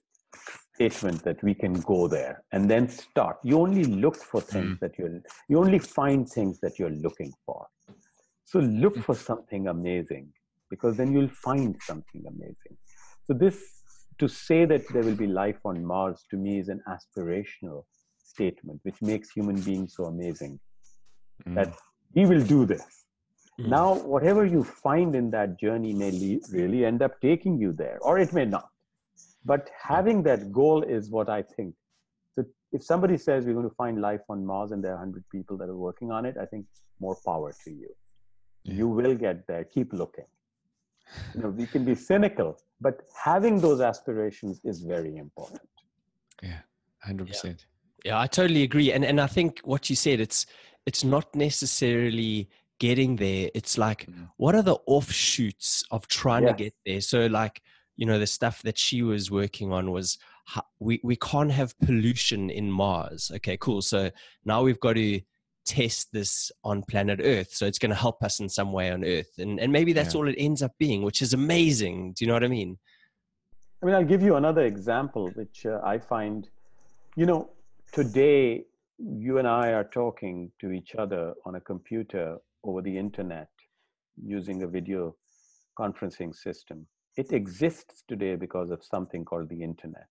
statement that we can go there and then start. You only look for things that you only find things that you're looking for. So look for something amazing, because then you'll find something amazing. So to say that there will be life on Mars, to me, is an aspirational statement, which makes human beings so amazing that we will do this. Now, whatever you find in that journey may really end up taking you there, or it may not. But having that goal is what I think. So if somebody says we're going to find life on Mars and there are 100 people that are working on it, I think more power to you. You will get there. Keep looking. You know, we can be cynical, but having those aspirations is very important. Yeah, 100%. Yeah, I totally agree. And I think what you said, it's not necessarily getting there. It's like, what are the offshoots of trying to get there? So like, you know, the stuff that she was working on was we can't have pollution in Mars. Okay, cool. So now we've got to test this on planet Earth. So it's going to help us in some way on Earth. And maybe that's all it ends up being, which is amazing. Do you know what I mean? I mean, I'll give you another example, which I find, you know, today, you and I are talking to each other on a computer over the internet using a video conferencing system. It exists today because of something called the internet.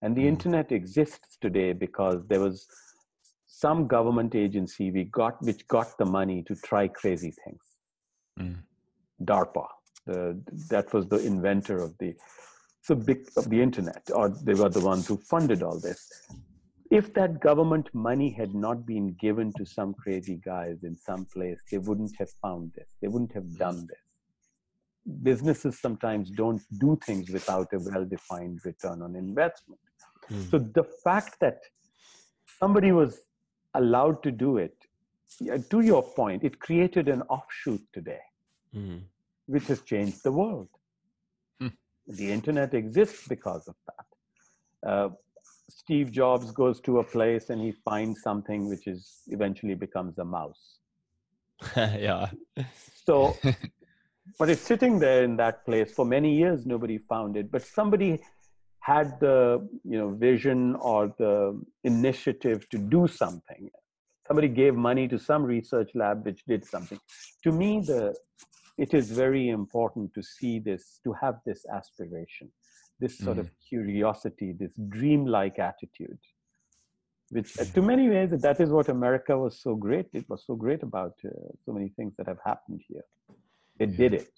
And the internet exists today because there was some government agency which got the money to try crazy things. DARPA, that was the inventor of the internet, or they were the ones who funded all this. If that government money had not been given to some crazy guys in some place, they wouldn't have found this. They wouldn't have done this. Businesses sometimes don't do things without a well-defined return on investment. Mm. So the fact that somebody was allowed to do it, to your point, it created an offshoot today, which has changed the world. Mm. The internet exists because of that. Steve Jobs goes to a place and he finds something which is eventually becomes a mouse. Yeah. So... But it's sitting there in that place for many years. Nobody found it, but somebody had the vision or the initiative to do something. Somebody gave money to some research lab which did something. To me, it is very important to see this, to have this aspiration, this sort of curiosity, this dreamlike attitude. Which, to many ways, that is what America was so great. It was so great about so many things that have happened here. It did it.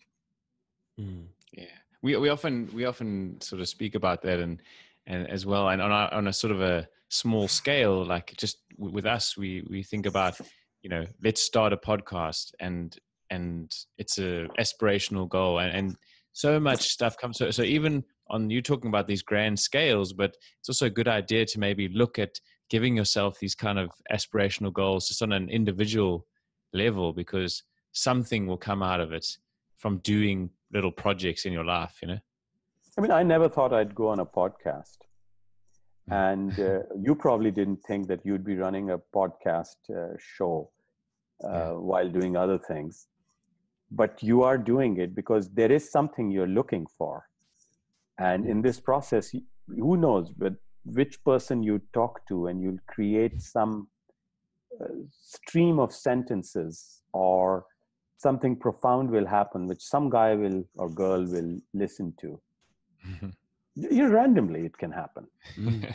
Mm. Yeah, we often sort of speak about that, and as well, and on a sort of a small scale, like just with us, we think about, let's start a podcast, and it's an aspirational goal, and so much stuff comes. So even on you talking about these grand scales, but it's also a good idea to maybe look at giving yourself these kind of aspirational goals just on an individual level, because something will come out of it from doing little projects in your life, I mean, I never thought I'd go on a podcast. And you probably didn't think that you'd be running a podcast show while doing other things. But you are doing it because there is something you're looking for. And in this process, who knows but which person you talk to, and you'll create some stream of sentences or something profound will happen, which some guy will or girl will listen to. Randomly, it can happen. I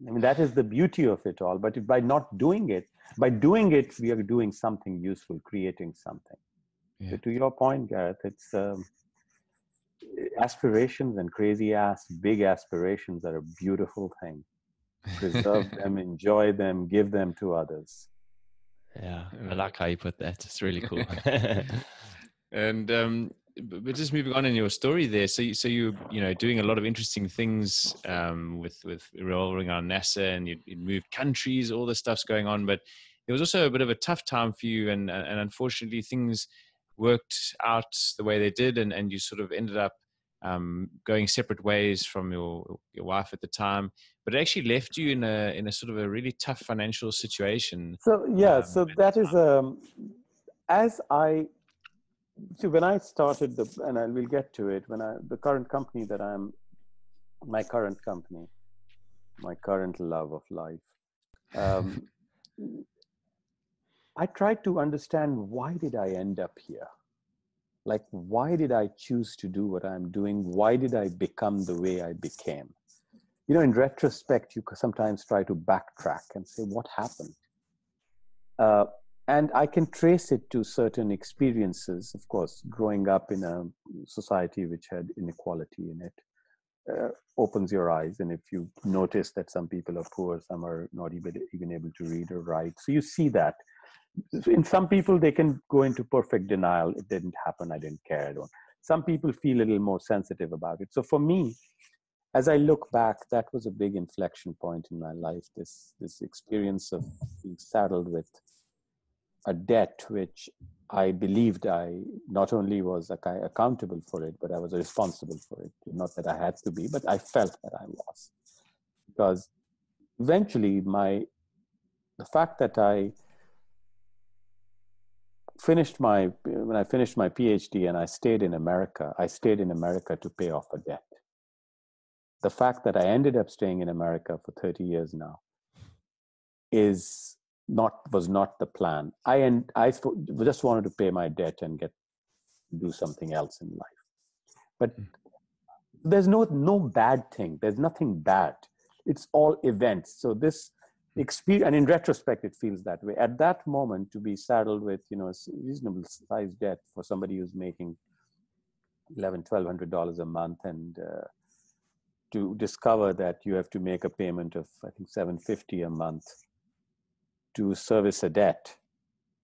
mean, that is the beauty of it all. But by doing it, we are doing something useful, creating something. Yeah. So to your point, Gareth, it's aspirations, and big aspirations are a beautiful thing. Preserve them, enjoy them, give them to others. Yeah, I like how you put that. It's really cool. And but just moving on in your story there, so you doing a lot of interesting things with revolving on NASA, and you moved countries, all this stuff's going on, but it was also a bit of a tough time for you, and unfortunately things worked out the way they did, and you sort of ended up going separate ways from your wife at the time, but it actually left you in a sort of a really tough financial situation. So yeah, so that is when I started and I will get to it, the current company that I'm, my current company, my current love of life. I tried to understand, why did I end up here? Like, why did I choose to do what I'm doing? Why did I become the way I became? In retrospect, you sometimes try to backtrack and say, what happened? And I can trace it to certain experiences, of course, growing up in a society which had inequality in it. Opens your eyes, and if you notice that some people are poor, some are not even able to read or write, so you see that. In some people, they can go into perfect denial. It didn't happen. I didn't care. I don't. Some people feel a little more sensitive about it. So for me, as I look back, that was a big inflection point in my life. This experience of being saddled with a debt, which I believed I not only was accountable for it, but I was responsible for it. Not that I had to be, but I felt that I was. Because eventually, the fact that I when I finished my PhD and I stayed in America, to pay off a debt. The fact that I ended up staying in America for 30 years now was not the plan. I just wanted to pay my debt and do something else in life. But there's no bad thing. There's nothing bad. It's all events. So this experience, and in retrospect, it feels that way. At that moment, to be saddled with a reasonable size debt for somebody who's making $1,100, $1,200 a month, and to discover that you have to make a payment of, I think, $750 a month to service a debt,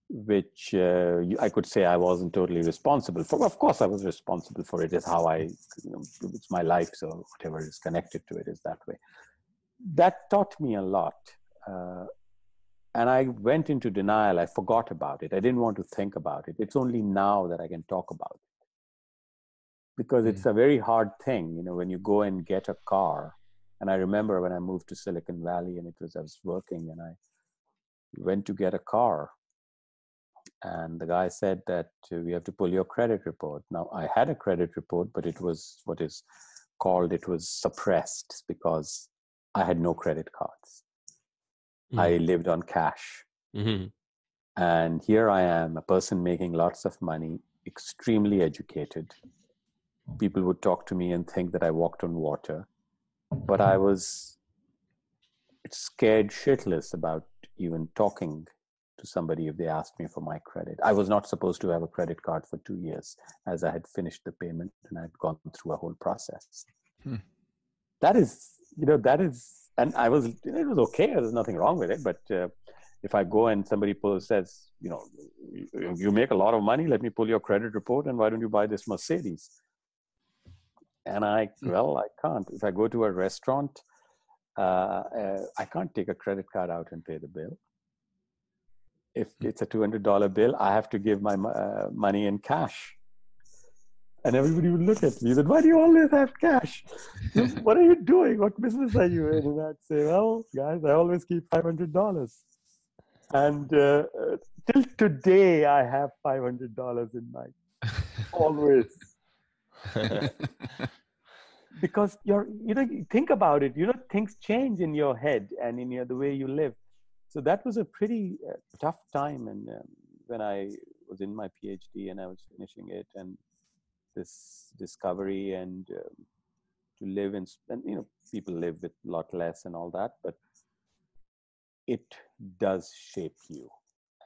which I could say I wasn't totally responsible for. Of course, I was responsible for it. It's how it's my life, so whatever is connected to it is that way. That taught me a lot. And I went into denial. I forgot about it. I didn't want to think about it. It's only now that I can talk about it. Because it's a very hard thing, you know, when you go and get a car. And I remember when I moved to Silicon Valley, and I was working, and I went to get a car. And the guy said that we have to pull your credit report. Now, I had a credit report, but it was what is called, it was suppressed because I had no credit cards. Mm-hmm. I lived on cash. Mm-hmm. And here I am, a person making lots of money, extremely educated. People would talk to me and think that I walked on water, but I was scared shitless about even talking to somebody if they asked me for my credit. I was not supposed to have a credit card for 2 years, as I had finished the payment and I had gone through a whole process. That is, and I was, it was okay. There's nothing wrong with it. But if I go and somebody says, you know, you make a lot of money, let me pull your credit report. And why don't you buy this Mercedes? And I can't. If I go to a restaurant, I can't take a credit card out and pay the bill. If it's a $200 bill, I have to give my money in cash. And everybody would look at me and said, why do you always have cash? What are you doing? What business are you in? And I'd say, well, guys, I always keep $500. And till today, I have $500 in my, always. Because think about it, things change in your head and in the way you live. So that was a pretty tough time. And when I was in my PhD and I was finishing it, and this discovery, and to live in, and people live with a lot less and all that, but it does shape you.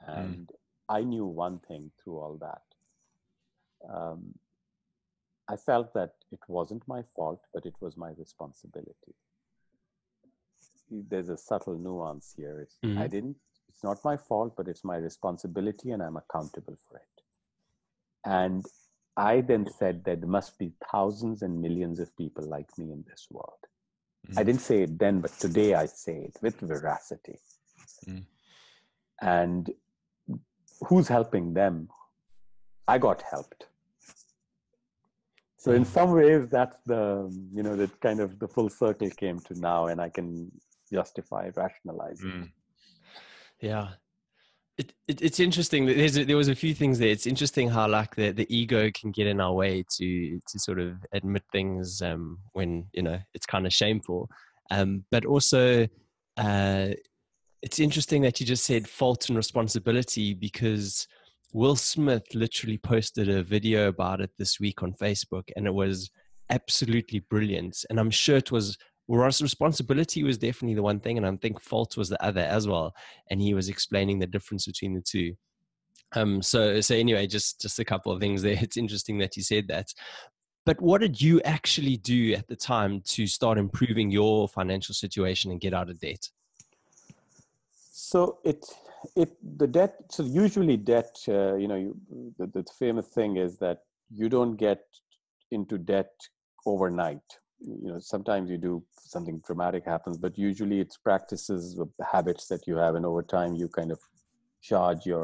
And I knew one thing through all that. I felt that it wasn't my fault, but it was my responsibility. There's a subtle nuance here. It's not my fault, but it's my responsibility, and I'm accountable for it. And I then said that there must be thousands and millions of people like me in this world. I didn't say it then, but today I say it with veracity. And who's helping them? I got helped. So in some ways, that's that kind of the full circle came to now, and I can justify, rationalize it. Yeah. It's interesting. There was a few things there. It's interesting how like the ego can get in our way to sort of admit things when, it's kind of shameful. But also it's interesting that you just said fault and responsibility, because Will Smith literally posted a video about it this week on Facebook, and it was absolutely brilliant. And I'm sure it was, whereas responsibility was definitely the one thing, and I think fault was the other as well. And he was explaining the difference between the two. So anyway, just a couple of things there. It's interesting that you said that. But what did you actually do at the time to start improving your financial situation and get out of debt? So usually debt, the famous thing is that you don't get into debt overnight. Sometimes you do, something dramatic happens, but usually it's practices, habits that you have, and over time you kind of build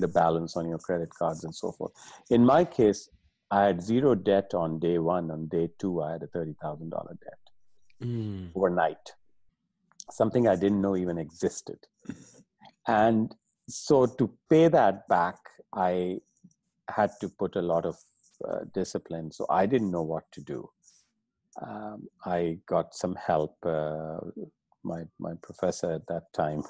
the balance on your credit cards and so forth. In my case, I had zero debt on day one. On day two, I had a $30,000 debt overnight. Something I didn't know even existed. And so to pay that back, I had to put a lot of discipline. So I didn't know what to do. I got some help. My professor at that time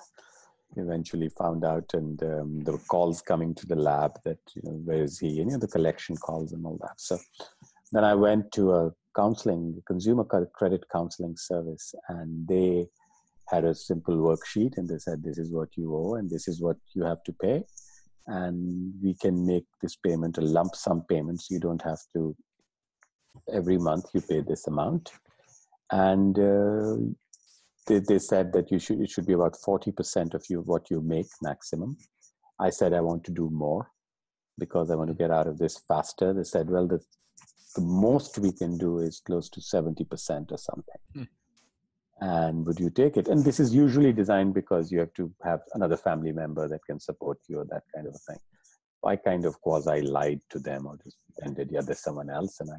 eventually found out, and there were calls coming to the lab that, where is he? And the collection calls and all that. So then I went to a consumer credit counseling service, and they had a simple worksheet, and they said, this is what you owe and this is what you have to pay. And we can make this payment a lump sum payment, so you don't have to, every month you pay this amount. And they said that it should be about 40% of what you make maximum. I said, I want to do more because I want to get out of this faster. They said, well, the most we can do is close to 70% or something. Mm. And would you take it? And this is usually designed because you have to have another family member that can support you or that kind of a thing. I kind of quasi-lied to them or just pretended, yeah, there's someone else and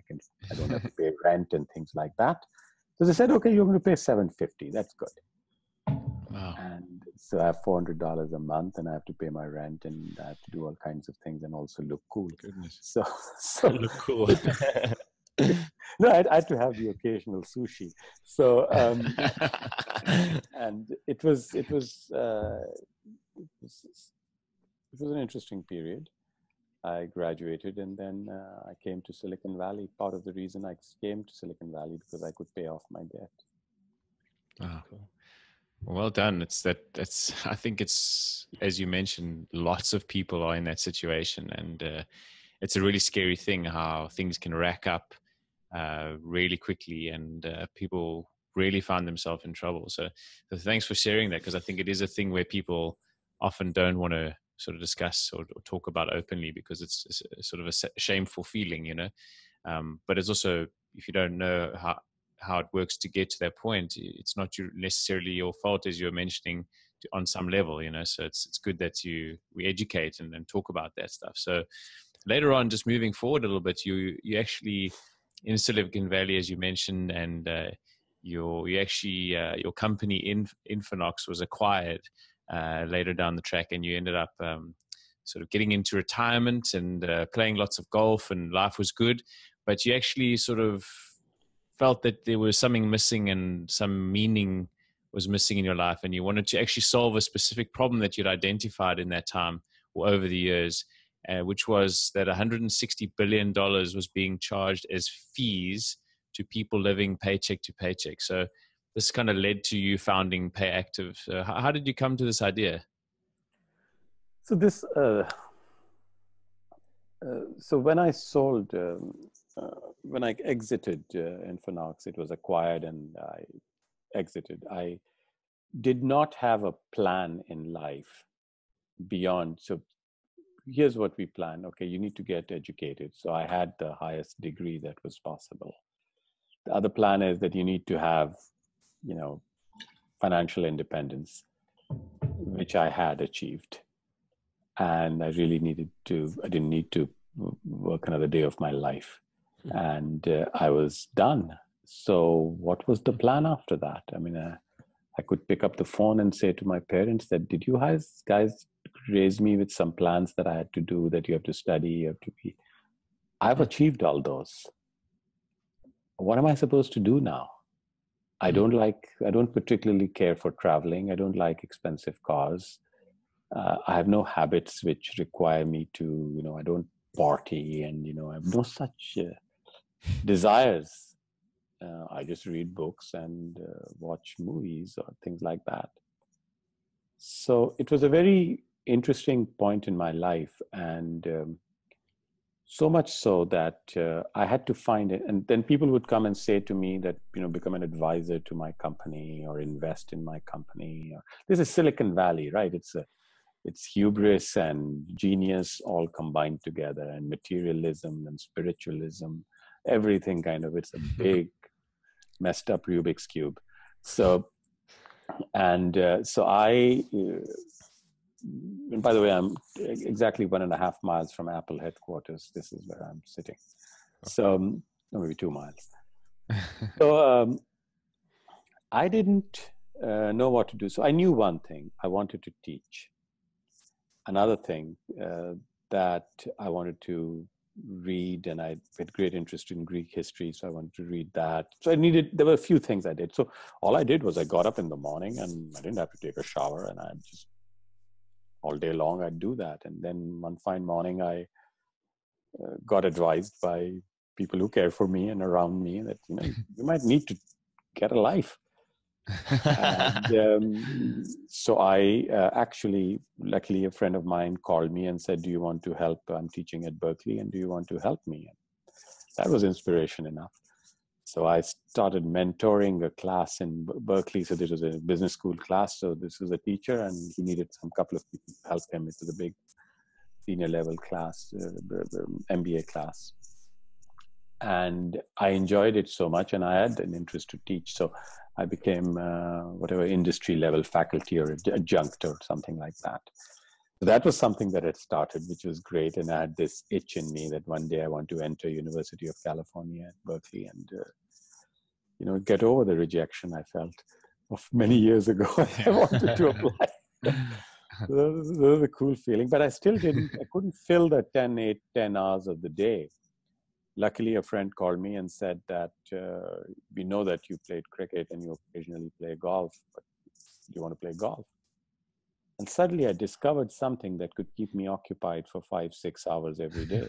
I don't have to pay rent and things like that. So they said, okay, you're going to pay $750. That's good. Wow. And so I have $400 a month and I have to pay my rent and I have to do all kinds of things and also look cool. Goodness. So look cool. No, I had to have the occasional sushi. So, and it was an interesting period. I graduated and then I came to Silicon Valley. Part of the reason I came to Silicon Valley because I could pay off my debt. Wow. Well done. I think it's, as you mentioned, lots of people are in that situation, and it's a really scary thing how things can rack up really quickly, and people really find themselves in trouble. So thanks for sharing that, because I think it is a thing where people often don't want to sort of discuss or talk about openly because it's sort of a shameful feeling, you know. But it's also, if you don't know how it works to get to that point, it's not necessarily your fault, as you were mentioning, on some level, you know. So it's good that we educate and talk about that stuff. So later on, just moving forward a little bit, you actually in Silicon Valley, as you mentioned, and your company Infonox was acquired later down the track, and you ended up sort of getting into retirement and playing lots of golf, and life was good, but you actually sort of felt that there was something missing and some meaning was missing in your life, and you wanted to actually solve a specific problem that you'd identified in that time or over the years, which was that $160 billion was being charged as fees to people living paycheck to paycheck. So this kind of led to you founding Payactiv. So how did you come to this idea? So this, so when I sold, when I exited Infonox, it was acquired and I exited. I did not have a plan in life beyond, so here's what we planned. Okay, you need to get educated. So I had the highest degree that was possible. The other plan is that you need to have, you know, financial independence, which I had achieved. And I really I didn't need to work another day of my life. And I was done. So what was the plan after that? I mean, I could pick up the phone and say to my parents that, did you guys raise me with some plans that I had to do, that you have to study, you have to be, I've achieved all those. What am I supposed to do now? I don't particularly care for traveling. I don't like expensive cars. I have no habits which require me to, you know, I don't party, and, you know, I have no such desires. I just read books and watch movies or things like that. So it was a very interesting point in my life, and so much so that I had to find it. And then people would come and say to me that, you know, become an advisor to my company or invest in my company. This is Silicon Valley, right? It's hubris and genius all combined together, and materialism and spiritualism, everything kind of, it's a big messed up Rubik's Cube. So, and so I, and by the way, I'm exactly 1.5 miles from Apple headquarters. This is where I'm sitting. So maybe 2 miles. So I didn't know what to do. So I knew one thing, I wanted to teach. Another thing that I wanted to read, and I had great interest in Greek history, so I wanted to read that. So there were a few things I did. So all I did was I got up in the morning and I didn't have to take a shower, and I just, all day long, I'd do that. And then one fine morning, I got advised by people who care for me and around me that, you know, you might need to get a life. And, so I actually, luckily, a friend of mine called me and said, do you want to help? I'm teaching at Berkeley, and do you want to help me? And that was inspiration enough. So I started mentoring a class in Berkeley. So this was a business school class. So this was a teacher, and he needed some couple of people to help him. It was a big senior level class, MBA class. And I enjoyed it so much, and I had an interest to teach. So I became whatever industry level faculty or adjunct or something like that. So that was something that had started, which was great. And I had this itch in me that one day I want to enter University of California at Berkeley and, you know, get over the rejection I felt of many years ago. I wanted to apply. That was a cool feeling, but I still didn't, I couldn't fill the 10 hours of the day. Luckily, a friend called me and said that, we know that you played cricket and you occasionally play golf, but do you want to play golf? And suddenly I discovered something that could keep me occupied for 5-6 hours every day.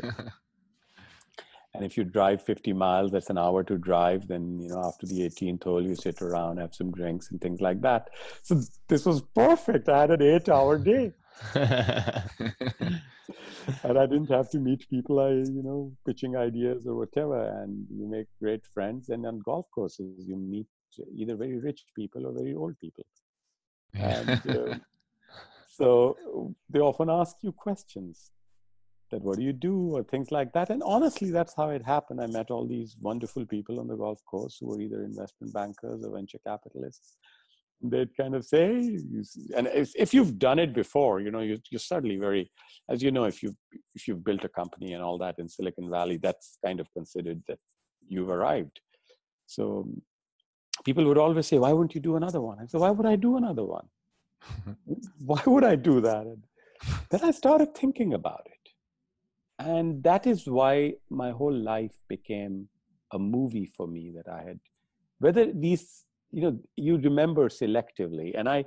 And if you drive 50 miles, that's an hour to drive. Then, you know, after the 18th hole, you sit around, have some drinks and things like that. So this was perfect. I had an 8-hour day. And I didn't have to meet people, you know, pitching ideas or whatever. And you make great friends. And on golf courses, you meet either very rich people or very old people. And, so they often ask you questions that what do you do or things like that. And honestly, that's how it happened. I met all these wonderful people on the golf course who were either investment bankers or venture capitalists. They'd kind of say, and if you've done it before, you know, you're suddenly very, as you know, if you've built a company and all that in Silicon Valley, that's kind of considered that you've arrived. So people would always say, why wouldn't you do another one? I said, why would I do another one? Why would I do that? And then I started thinking about it. And that is why my whole life became a movie for me that I had, whether these, you know, you remember selectively. And I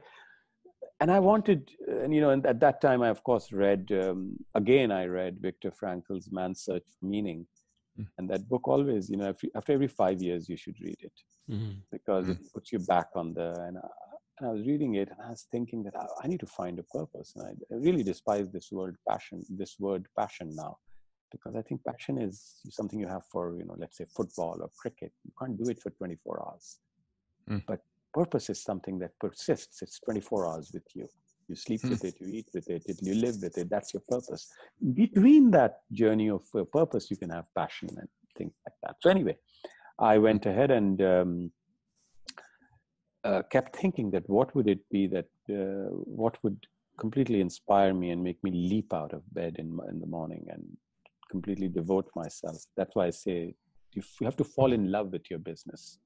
wanted, and, you know, and at that time I, of course, read, I read Viktor Frankl's Man's Search for Meaning. And that book always, you know, after every 5 years, you should read it because it puts you back on the, and I was reading it and I was thinking that I need to find a purpose. And I really despise this word passion now, because I think passion is something you have for, you know, let's say football or cricket. You can't do it for 24 hours. But purpose is something that persists. It's 24 hours with you. You sleep with it, you eat with it, you live with it. That's your purpose. Between that journey of purpose, you can have passion and things like that. So anyway, I went ahead and kept thinking that what would it be that, what would completely inspire me and make me leap out of bed in the morning and completely devote myself. That's why I say, you have to fall in love with your business.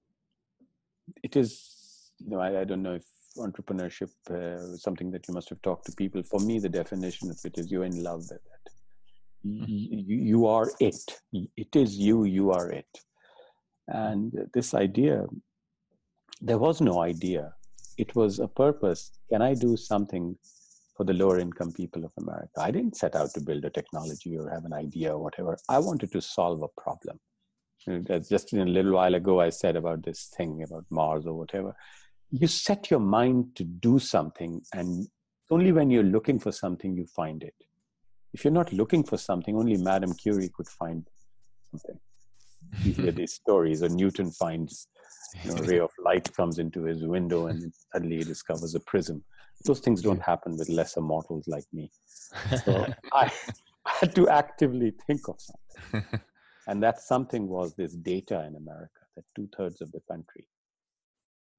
It is, you know, I don't know if entrepreneurship is something that you must have talked to people. For me, the definition of it is you're in love with it. You are it. It is you, you are it. And this idea, there was no idea. It was a purpose. Can I do something for the lower income people of America? I didn't set out to build a technology or have an idea or whatever. I wanted to solve a problem. Just in a little while ago, I said about this thing about Mars or whatever. You set your mind to do something, and only when you're looking for something, you find it. If you're not looking for something, only Madame Curie could find something. You hear these stories, or Newton finds, you know, a ray of light comes into his window and suddenly he discovers a prism. Those things don't happen with lesser mortals like me. So I had to actively think of something. And that something was this data in America, that 2/3 of the country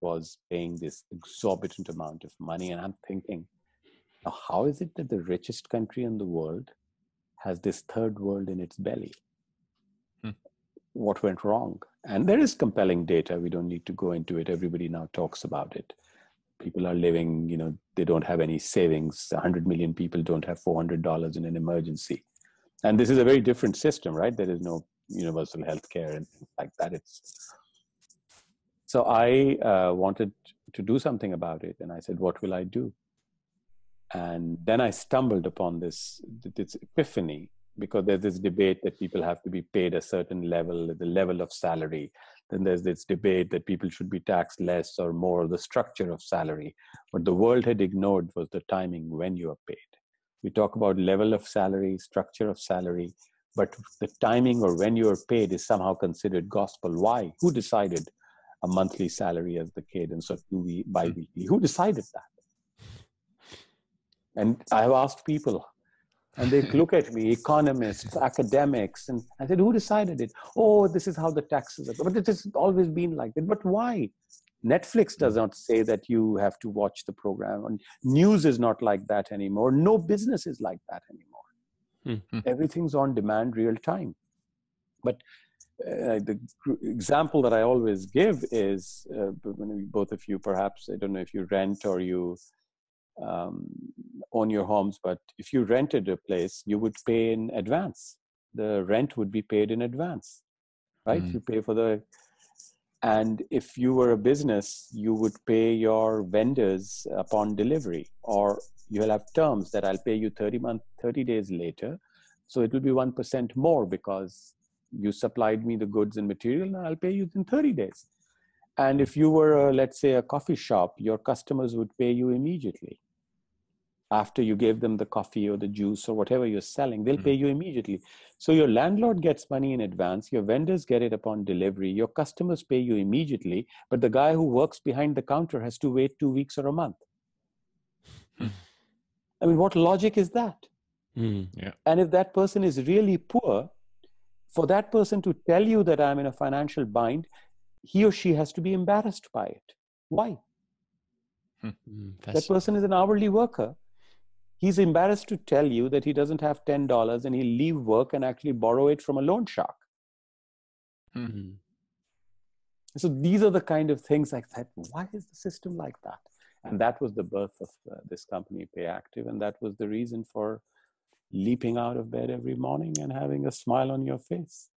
was paying this exorbitant amount of money. And I'm thinking, now how is it that the richest country in the world has this third world in its belly? What went wrong? And there is compelling data. We don't need to go into it. Everybody now talks about it. People are living, you know, they don't have any savings. 100 million people don't have $400 in an emergency. And this is a very different system, right? There is no universal health care and things like that. So I wanted to do something about it. And I said, what will I do? And then I stumbled upon this epiphany, because there's this debate that people have to be paid a certain level, the level of salary. Then there's this debate that people should be taxed less or more, the structure of salary. What the world had ignored was the timing when you are paid. We talk about level of salary, structure of salary, But the timing or when you are paid is somehow considered gospel. Why? Who decided a monthly salary as the cadence of bi-weekly? Who decided that? And I've asked people, and they look at me, economists, academics, and I said, who decided it? Oh, this is how the taxes are. But it has always been like that. But why? Netflix does not say that you have to watch the program. And news is not like that anymore. No business is like that anymore. Mm-hmm. Everything's on demand, real time. But the example that I always give is, both of you perhaps, I don't know if you rent or you own your homes, but if you rented a place, you would pay in advance. The rent would be paid in advance, right? Mm-hmm. You pay for the... And if you were a business, you would pay your vendors upon delivery, or you'll have terms that I'll pay you 30 days later. So it will be 1% more because you supplied me the goods and material, and I'll pay you in 30 days. And if you were, let's say, a coffee shop, your customers would pay you immediately. After you gave them the coffee or the juice or whatever you're selling, they'll pay you immediately. So your landlord gets money in advance, your vendors get it upon delivery, your customers pay you immediately, but the guy who works behind the counter has to wait 2 weeks or a month. I mean, what logic is that? Yeah. And if that person is really poor, for that person to tell you that I'm in a financial bind, he or she has to be embarrassed by it. Why? That person is an hourly worker. He's embarrassed to tell you that he doesn't have $10 and he'll leave work and actually borrow it from a loan shark. Mm-hmm. So these are the kind of things like that. Why is the system like that? And that was the birth of this company, Payactiv. And that was the reason for leaping out of bed every morning and having a smile on your face.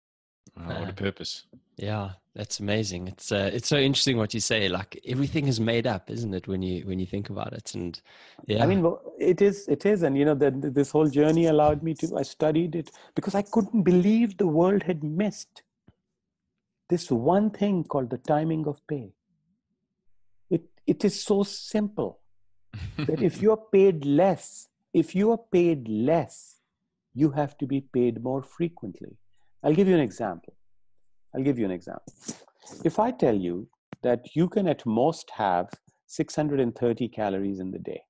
Wow, what a purpose. Yeah, that's amazing. It's so interesting what you say. Like, everything is made up, isn't it, when you think about it? And yeah, I mean, it is. And, you know, that this whole journey allowed me to, I studied it because I couldn't believe the world had missed this one thing called the timing of pay. It is so simple that if you are paid less, you have to be paid more frequently. I'll give you an example. If I tell you that you can at most have 630 calories in the day,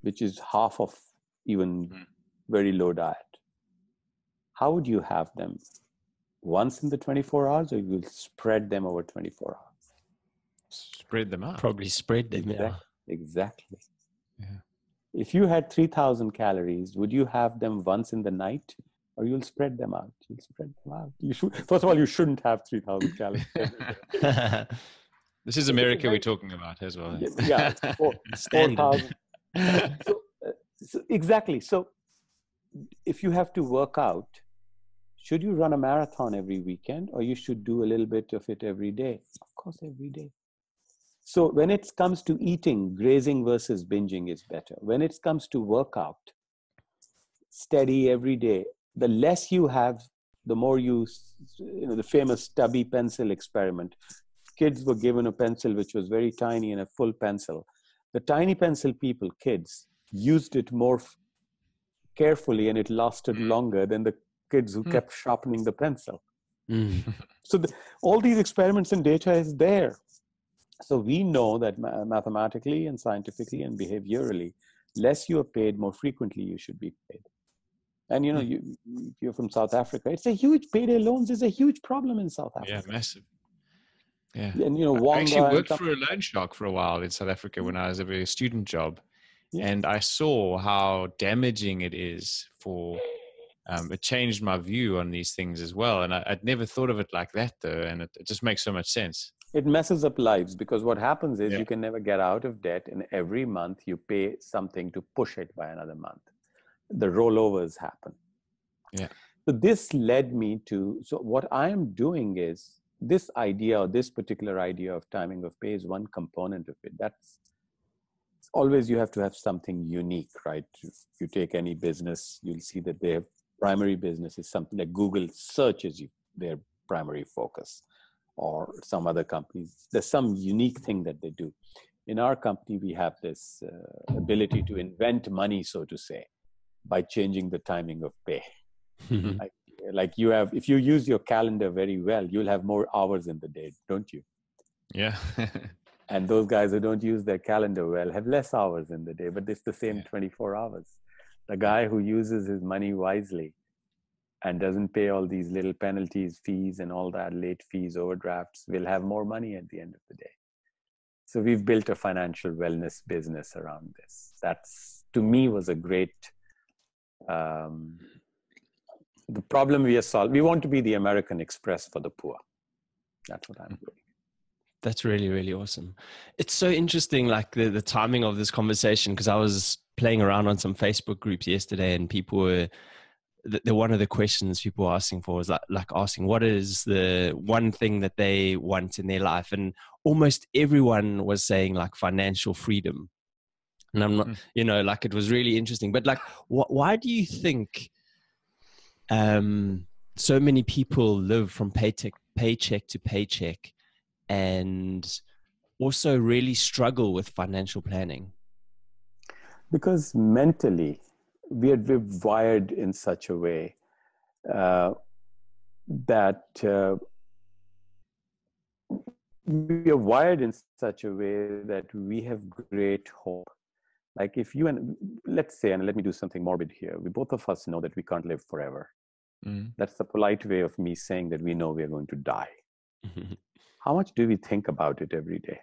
which is half of even very low diet, how would you have them? Once in the 24 hours, or you'll spread them over 24 hours? Spread them out. Probably spread them out. Exactly. Yeah. If you had 3,000 calories, would you have them once in the night, or you'll spread them out? You'll spread them out. You should, first of all, you shouldn't have 3,000 calories. This is America we're talking about as well. Yeah, 4,000. So, exactly. So if you have to work out, should you run a marathon every weekend, or you should do a little bit of it every day? Of course, every day. So when it comes to eating, grazing versus binging is better. When it comes to workout, steady every day. The less you have, the more you know, the famous stubby pencil experiment. Kids were given a pencil which was very tiny and a full pencil. The tiny pencil people, kids, used it more carefully, and it lasted longer than the kids who kept sharpening the pencil. So all these experiments and data is there. So we know that mathematically and scientifically and behaviorally, less you are paid, more frequently you should be paid. And, you know, you're from South Africa. It's a huge payday loans is a huge problem in South Africa. Yeah, massive. Yeah. And, you know, I actually worked for a loan shark for a while in South Africa when I was at a student job. Yeah. And I saw how damaging it is for... it changed my view on these things as well. And I'd never thought of it like that, though. And it just makes so much sense. It messes up lives, because what happens is you can never get out of debt. And every month you pay something to push it by another month. The rollovers happen. Yeah. So this led me to, so what I am doing is this idea, or this particular idea of timing of pay is one component of it. That's always, you have to have something unique, right? If you take any business, you'll see that they have primary business is something that Google searches you, their primary focus, or some other companies. There's some unique thing that they do. In our company, we have this ability to invent money, so to say. by changing the timing of pay. Mm-hmm. Like you have, if you use your calendar very well, you'll have more hours in the day, don't you? Yeah. And those guys who don't use their calendar well have less hours in the day, but it's the same 24 hours. The guy who uses his money wisely and doesn't pay all these little penalties, fees and all that, late fees, overdrafts, will have more money at the end of the day. So we've built a financial wellness business around this. That's, to me, was a great, the problem we are solving. We want to be the American Express for the poor. That's what I'm doing. That's really, really awesome. It's so interesting, like the timing of this conversation, because I was playing around on some Facebook groups yesterday, and people were, one of the questions people were asking for was like asking, what is the one thing that they want in their life? And almost everyone was saying like financial freedom. And I'm not, you know, like it was really interesting. But like, why do you think so many people live from paycheck to paycheck, and also really struggle with financial planning? Because mentally, we're wired in such a way that we have great hope. Like if you and let's say, and let me do something morbid here. We both of us know that we can't live forever. That's the polite way of me saying that we know we are going to die. How much do we think about it every day?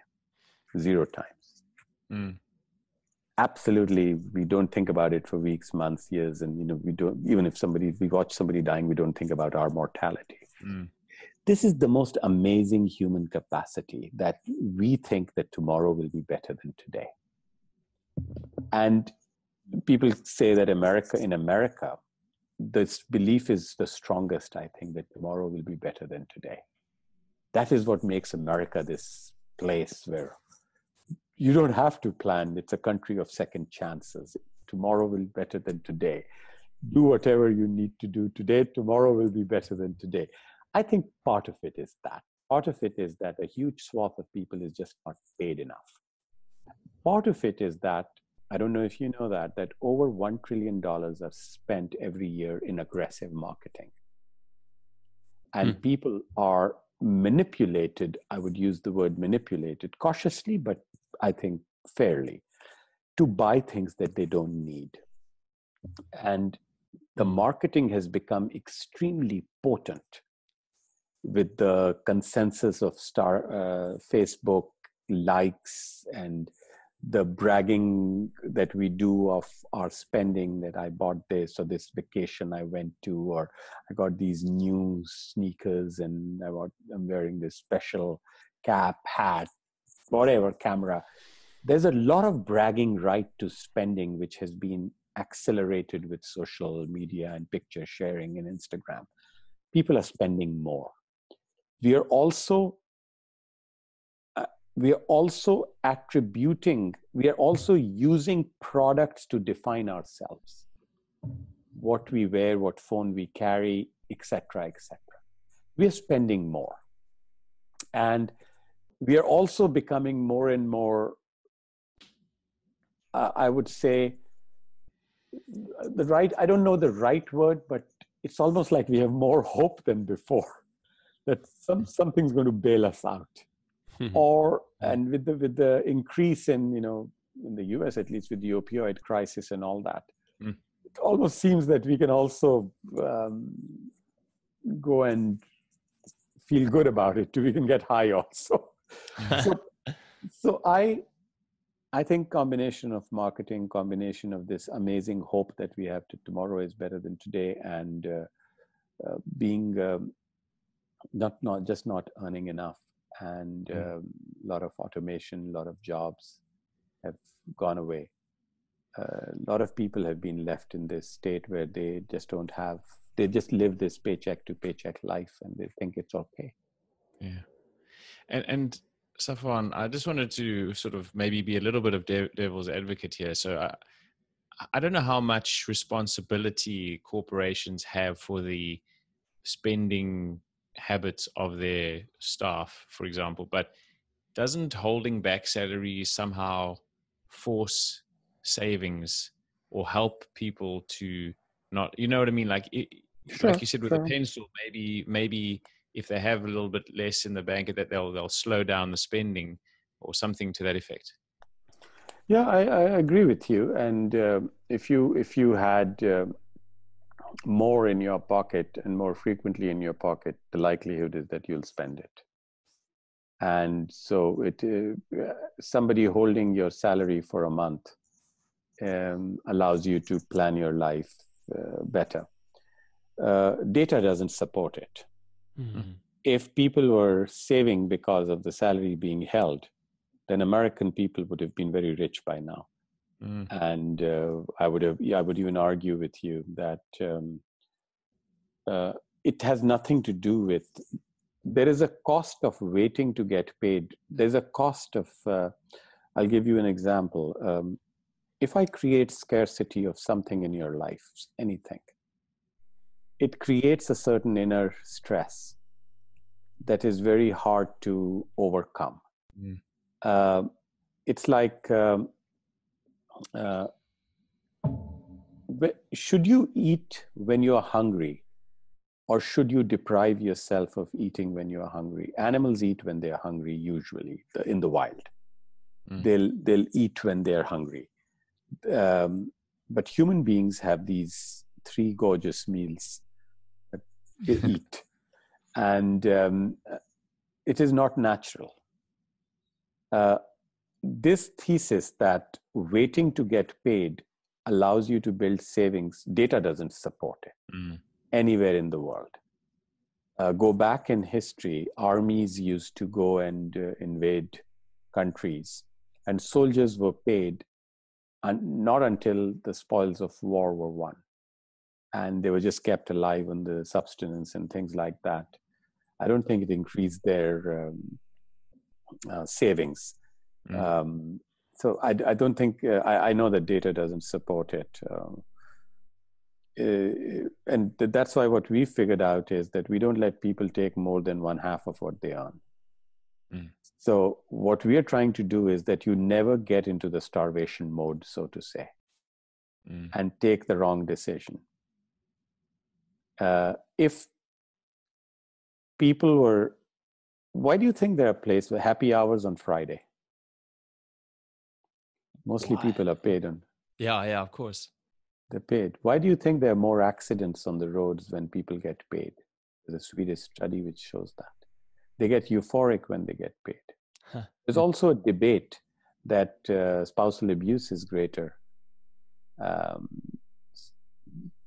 0 times. Absolutely, we don't think about it for weeks, months, years, and you know we don't. Even if we watch somebody dying, we don't think about our mortality. This is the most amazing human capacity, that we think that tomorrow will be better than today. And people say that in America, this belief is the strongest. I think that tomorrow will be better than today. That is what makes America this place where you don't have to plan. It's a country of second chances. Tomorrow will be better than today. Do whatever you need to do today. Tomorrow will be better than today. I think part of it is that. Part of it is that a huge swath of people is just not paid enough. Part of it is that, I don't know if you know that over $1 trillion are spent every year in aggressive marketing. And people are manipulated, I would use the word manipulated cautiously, but I think fairly, to buy things that they don't need. And the marketing has become extremely potent with the consensus of Facebook likes and the bragging that we do of our spending, that I bought this, or this vacation I went to, or I got these new sneakers and I'm wearing this special cap, hat, whatever, camera. There's a lot of bragging right to spending, which has been accelerated with social media and picture sharing and Instagram. People are spending more. We are also using products to define ourselves. What we wear, what phone we carry, etc., etc. We are spending more. And we are also becoming more and more, I would say, I don't know the right word, but it's almost like we have more hope than before that something's going to bail us out. And with the increase in, you know, in the US, at least with the opioid crisis and all that, it almost seems that we can also go and feel good about it too. We can get high also. So I think combination of marketing, combination of this amazing hope that we have to tomorrow is better than today, and being not earning enough. And a lot of automation, a lot of jobs have gone away. A lot of people have been left in this state where they just live this paycheck to paycheck life, and they think it's okay. Yeah. And Safwan, I just wanted to sort of maybe be a little bit of devil's advocate here. So I don't know how much responsibility corporations have for the spending habits of their staff, for example, but doesn't holding back salary somehow force savings or help people to not, you know what I mean? Like, it, sure, like you said, with a pencil, maybe if they have a little bit less in the bank, that they'll slow down the spending or something to that effect. Yeah, I agree with you. And if you had more in your pocket and more frequently in your pocket, the likelihood is that you'll spend it. And so it somebody holding your salary for a month allows you to plan your life better. Data doesn't support it. Mm-hmm. If people were saving because of the salary being held, then American people would have been very rich by now. Mm. And I would even argue with you that it has nothing to do with, there is a cost of waiting to get paid. There's a cost of, I'll give you an example. If I create scarcity of something in your life, anything, it creates a certain inner stress that is very hard to overcome. Mm. It's like, should you eat when you're hungry, or should you deprive yourself of eating when you're hungry? Animals eat when they're hungry, usually in the wild. Mm. They'll eat when they're hungry. But human beings have these three gorgeous meals that they eat. And it is not natural. This thesis that waiting to get paid allows you to build savings, data doesn't support it anywhere in the world. Go back in history, armies used to go and invade countries, and soldiers were paid not until the spoils of war were won. And they were just kept alive on the subsistence and things like that. I don't think it increased their savings. Mm. So I don't think, I know that data doesn't support it. And that's why what we figured out is that we don't let people take more than 1/2 of what they earn. Mm. So what we are trying to do is that you never get into the starvation mode, so to say, and take the wrong decision. If people were, why do you think there are places where happy hours on Friday? Mostly people are paid on. Yeah, of course. They're paid. Why do you think there are more accidents on the roads when people get paid? There's a Swedish study which shows that. They get euphoric when they get paid. Huh. There's also a debate that spousal abuse is greater.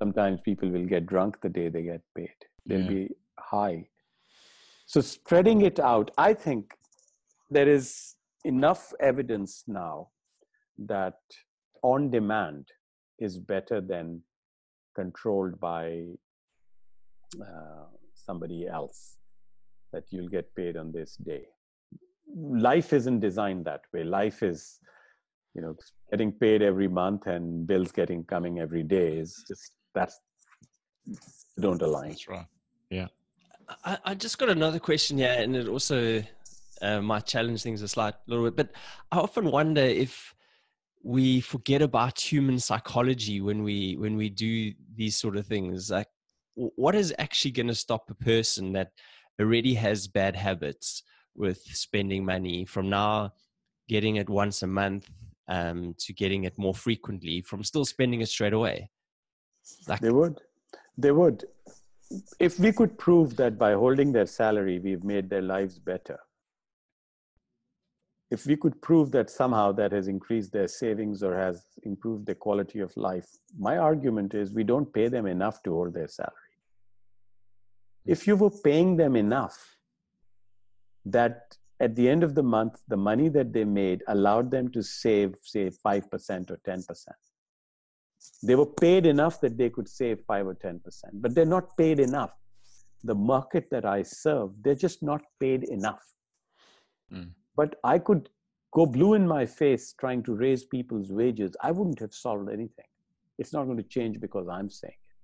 Sometimes people will get drunk the day they get paid. They'll be high. So spreading it out, I think there is enough evidence now that on demand is better than controlled by somebody else, that you'll get paid on this day. Life isn't designed that way. Life is, you know, getting paid every month and bills coming every day is just, that's, don't align. That's right. Yeah. I just got another question here, and it also might challenge things a little bit, but I often wonder if we forget about human psychology when we do these sort of things. Like, what is actually going to stop a person that already has bad habits with spending money from now getting it once a month to getting it more frequently, from still spending it straight away? Like, they would. If we could prove that by holding their salary, we've made their lives better. If we could prove that somehow that has increased their savings or has improved the quality of life, my argument is we don't pay them enough to hold their salary. If you were paying them enough that at the end of the month, the money that they made allowed them to save, say, 5% or 10%. They were paid enough that they could save 5 or 10%, but they're not paid enough. The market that I serve, they're just not paid enough. Mm. But I could go blue in my face trying to raise people's wages. I wouldn't have solved anything. It's not going to change because I'm saying it.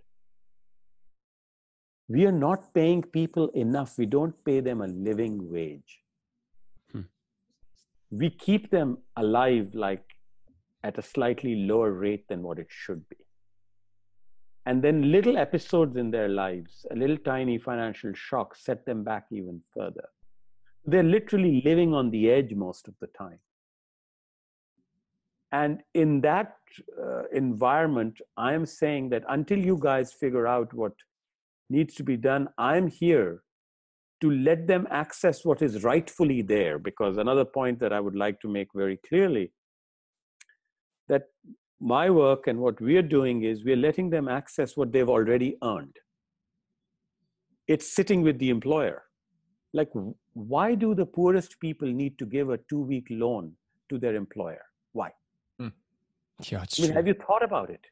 We are not paying people enough. We don't pay them a living wage. Hmm. We keep them alive like at a slightly lower rate than what it should be. And then little episodes in their lives, a little tiny financial shock set them back even further. They're literally living on the edge most of the time. And in that environment, I'm saying that until you guys figure out what needs to be done, I'm here to let them access what is rightfully there. Because another point that I would like to make very clearly, that my work and what we're doing is we're letting them access what they've already earned. It's sitting with the employer. Like, why do the poorest people need to give a 2-week loan to their employer? Why? Yeah, I mean, have you thought about it?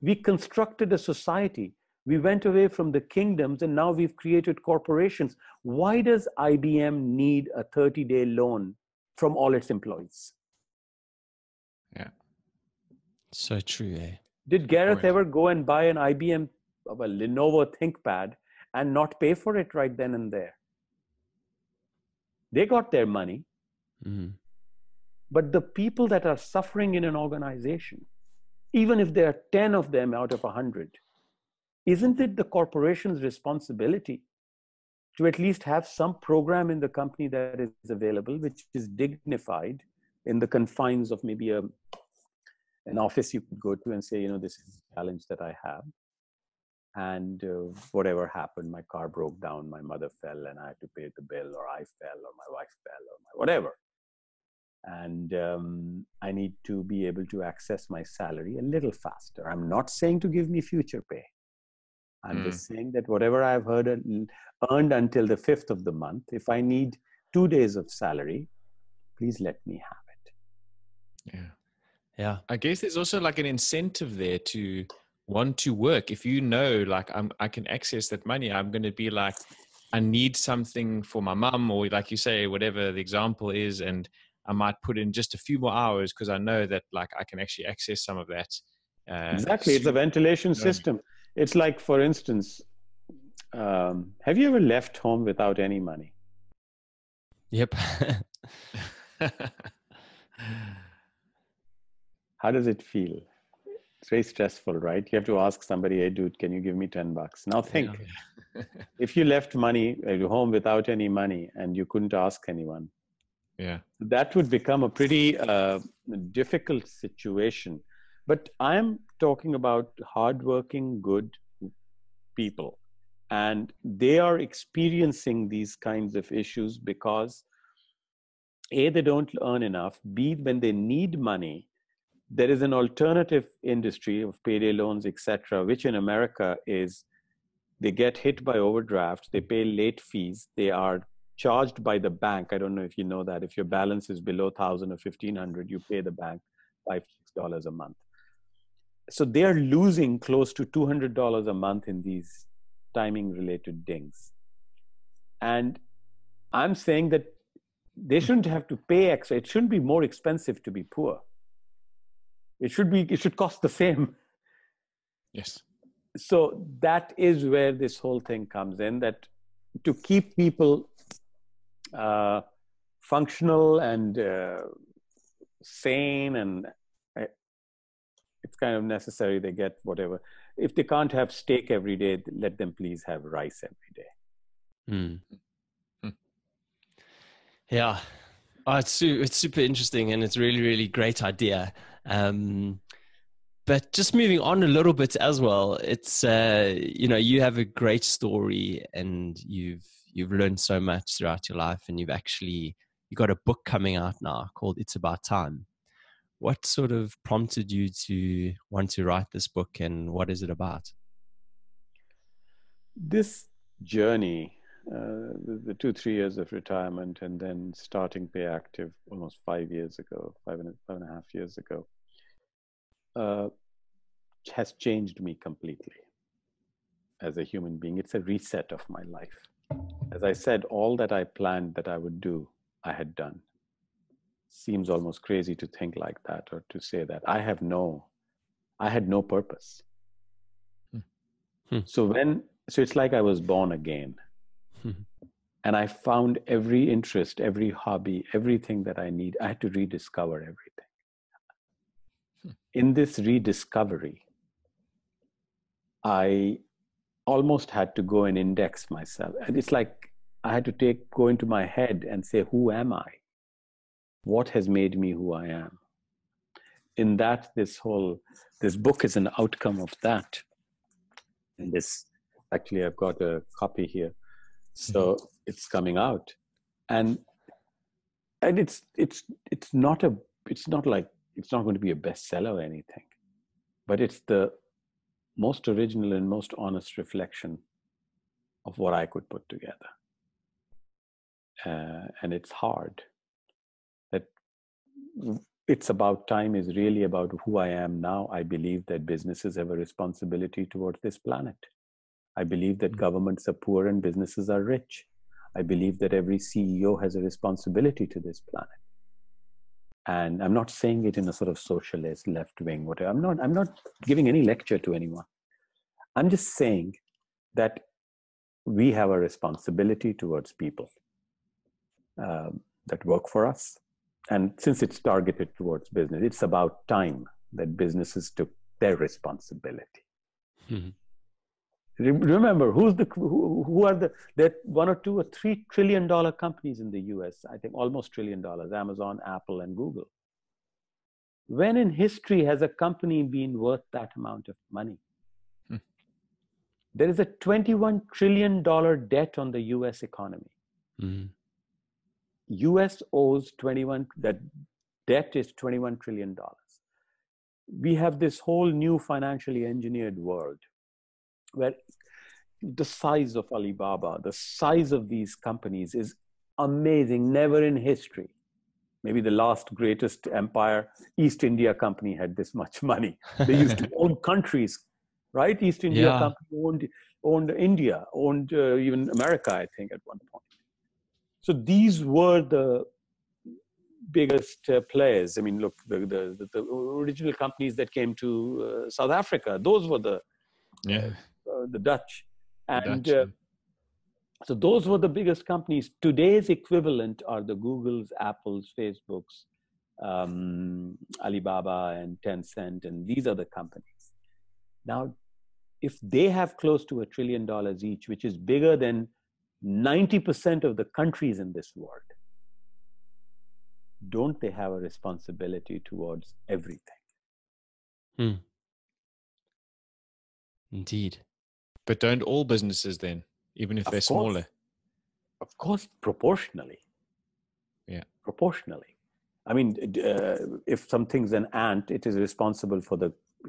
We constructed a society. We went away from the kingdoms and now we've created corporations. Why does IBM need a 30-day loan from all its employees? Yeah, so true. Eh? Did Gareth ever go and buy an IBM, well, Lenovo ThinkPad and not pay for it right then and there? They got their money. Mm-hmm. But the people that are suffering in an organization, even if there are 10 of them out of 100, isn't it the corporation's responsibility to at least have some program in the company that is available, which is dignified in the confines of maybe an office you could go to and say, you know, this is the challenge that I have. And whatever happened, my car broke down, my mother fell and I had to pay the bill, or I fell, or my wife fell, or my whatever. And I need to be able to access my salary a little faster. I'm not saying to give me future pay. I'm just saying that whatever I've earned until the 5th of the month, if I need 2 days of salary, please let me have it. Yeah. Yeah. I guess there's also like an incentive there to want to work. If you know, like, I can access that money, I'm going to be like, I need something for my mom, or like you say, whatever the example is, and I might put in just a few more hours because I know that like I can actually access some of that. Exactly. It's a ventilation system. It's like, for instance, have you ever left home without any money? Yep. How does it feel? It's very stressful, right? You have to ask somebody, hey dude, can you give me 10 bucks? Now think, if you left home without any money and you couldn't ask anyone, yeah, that would become a pretty difficult situation. But I'm talking about hardworking, good people. And they are experiencing these kinds of issues because A, they don't earn enough. B, when they need money, there is an alternative industry of payday loans, etc., which in America is they get hit by overdrafts, they pay late fees, they are charged by the bank. I don't know if you know that. If your balance is below 1,000 or 1,500, you pay the bank $5, $6 a month. So they are losing close to $200 a month in these timing-related dings. And I'm saying that they shouldn't have to pay extra. It shouldn't be more expensive to be poor. It should cost the same. Yes. So that is where this whole thing comes in, that to keep people functional and sane, and it's kind of necessary they get whatever. If they can't have steak every day, let them please have rice every day. Yeah, it's super interesting, and it's really, really great idea. But just moving on a little bit as well, it's you know, you have a great story, and you've learned so much throughout your life, and you've got a book coming out now called It's About Time. What sort of prompted you to want to write this book, and what is it about? This journey, the 2-3 years of retirement and then starting Payactiv almost 5 years ago, five and a half years ago, has changed me completely as a human being. It's a reset of my life. As I said, all that I planned that I would do, I had done. Seems almost crazy to think like that, or to say that. I had no purpose. So it's like I was born again. And I found every interest, every hobby, everything that I need. I had to rediscover everything. In this rediscovery, I almost had to go and index myself. It's like I had to go into my head and say, who am I? What has made me who I am? In that, this book is an outcome of that. And this, actually, I've got a copy here. So it's coming out. And it's not going to be a bestseller or anything, but it's the most original and most honest reflection of what I could put together. And it's hard. That It's About Time is really about who I am now. I believe that businesses have a responsibility towards this planet. I believe that governments are poor and businesses are rich. I believe that every CEO has a responsibility to this planet. And I'm not saying it in a sort of socialist, left-wing, whatever. I'm not giving any lecture to anyone. I'm just saying that we have a responsibility towards people that work for us. And since it's targeted towards business, it's about time that businesses took their responsibility. Mm-hmm. Remember, there are $1 or $2 or $3 trillion companies in the US, I think almost $1 trillion, Amazon, Apple, and Google. When in history has a company been worth that amount of money? Hmm. There is a $21 trillion debt on the US economy. Mm-hmm. US owes that debt is $21 trillion. We have this whole new financially engineered world, where the size of Alibaba, the size of these companies is amazing, never in history. Maybe the last greatest empire, East India Company, had this much money. They used to own countries, right? East India Company owned India, owned even America, I think, at one point. So these were the biggest players. I mean, look, the original companies that came to South Africa, those were the Dutch. And so those were the biggest companies. Today's equivalent are the Googles, Apples, Facebooks, Alibaba and Tencent, and these are the companies. Now, if they have close to $1 trillion each, which is bigger than 90% of the countries in this world, don't they have a responsibility towards everything? Hmm. Indeed. But don't all businesses then, even if they're smaller? Of course, proportionally. Yeah. Proportionally. I mean, if something's an ant, it is responsible for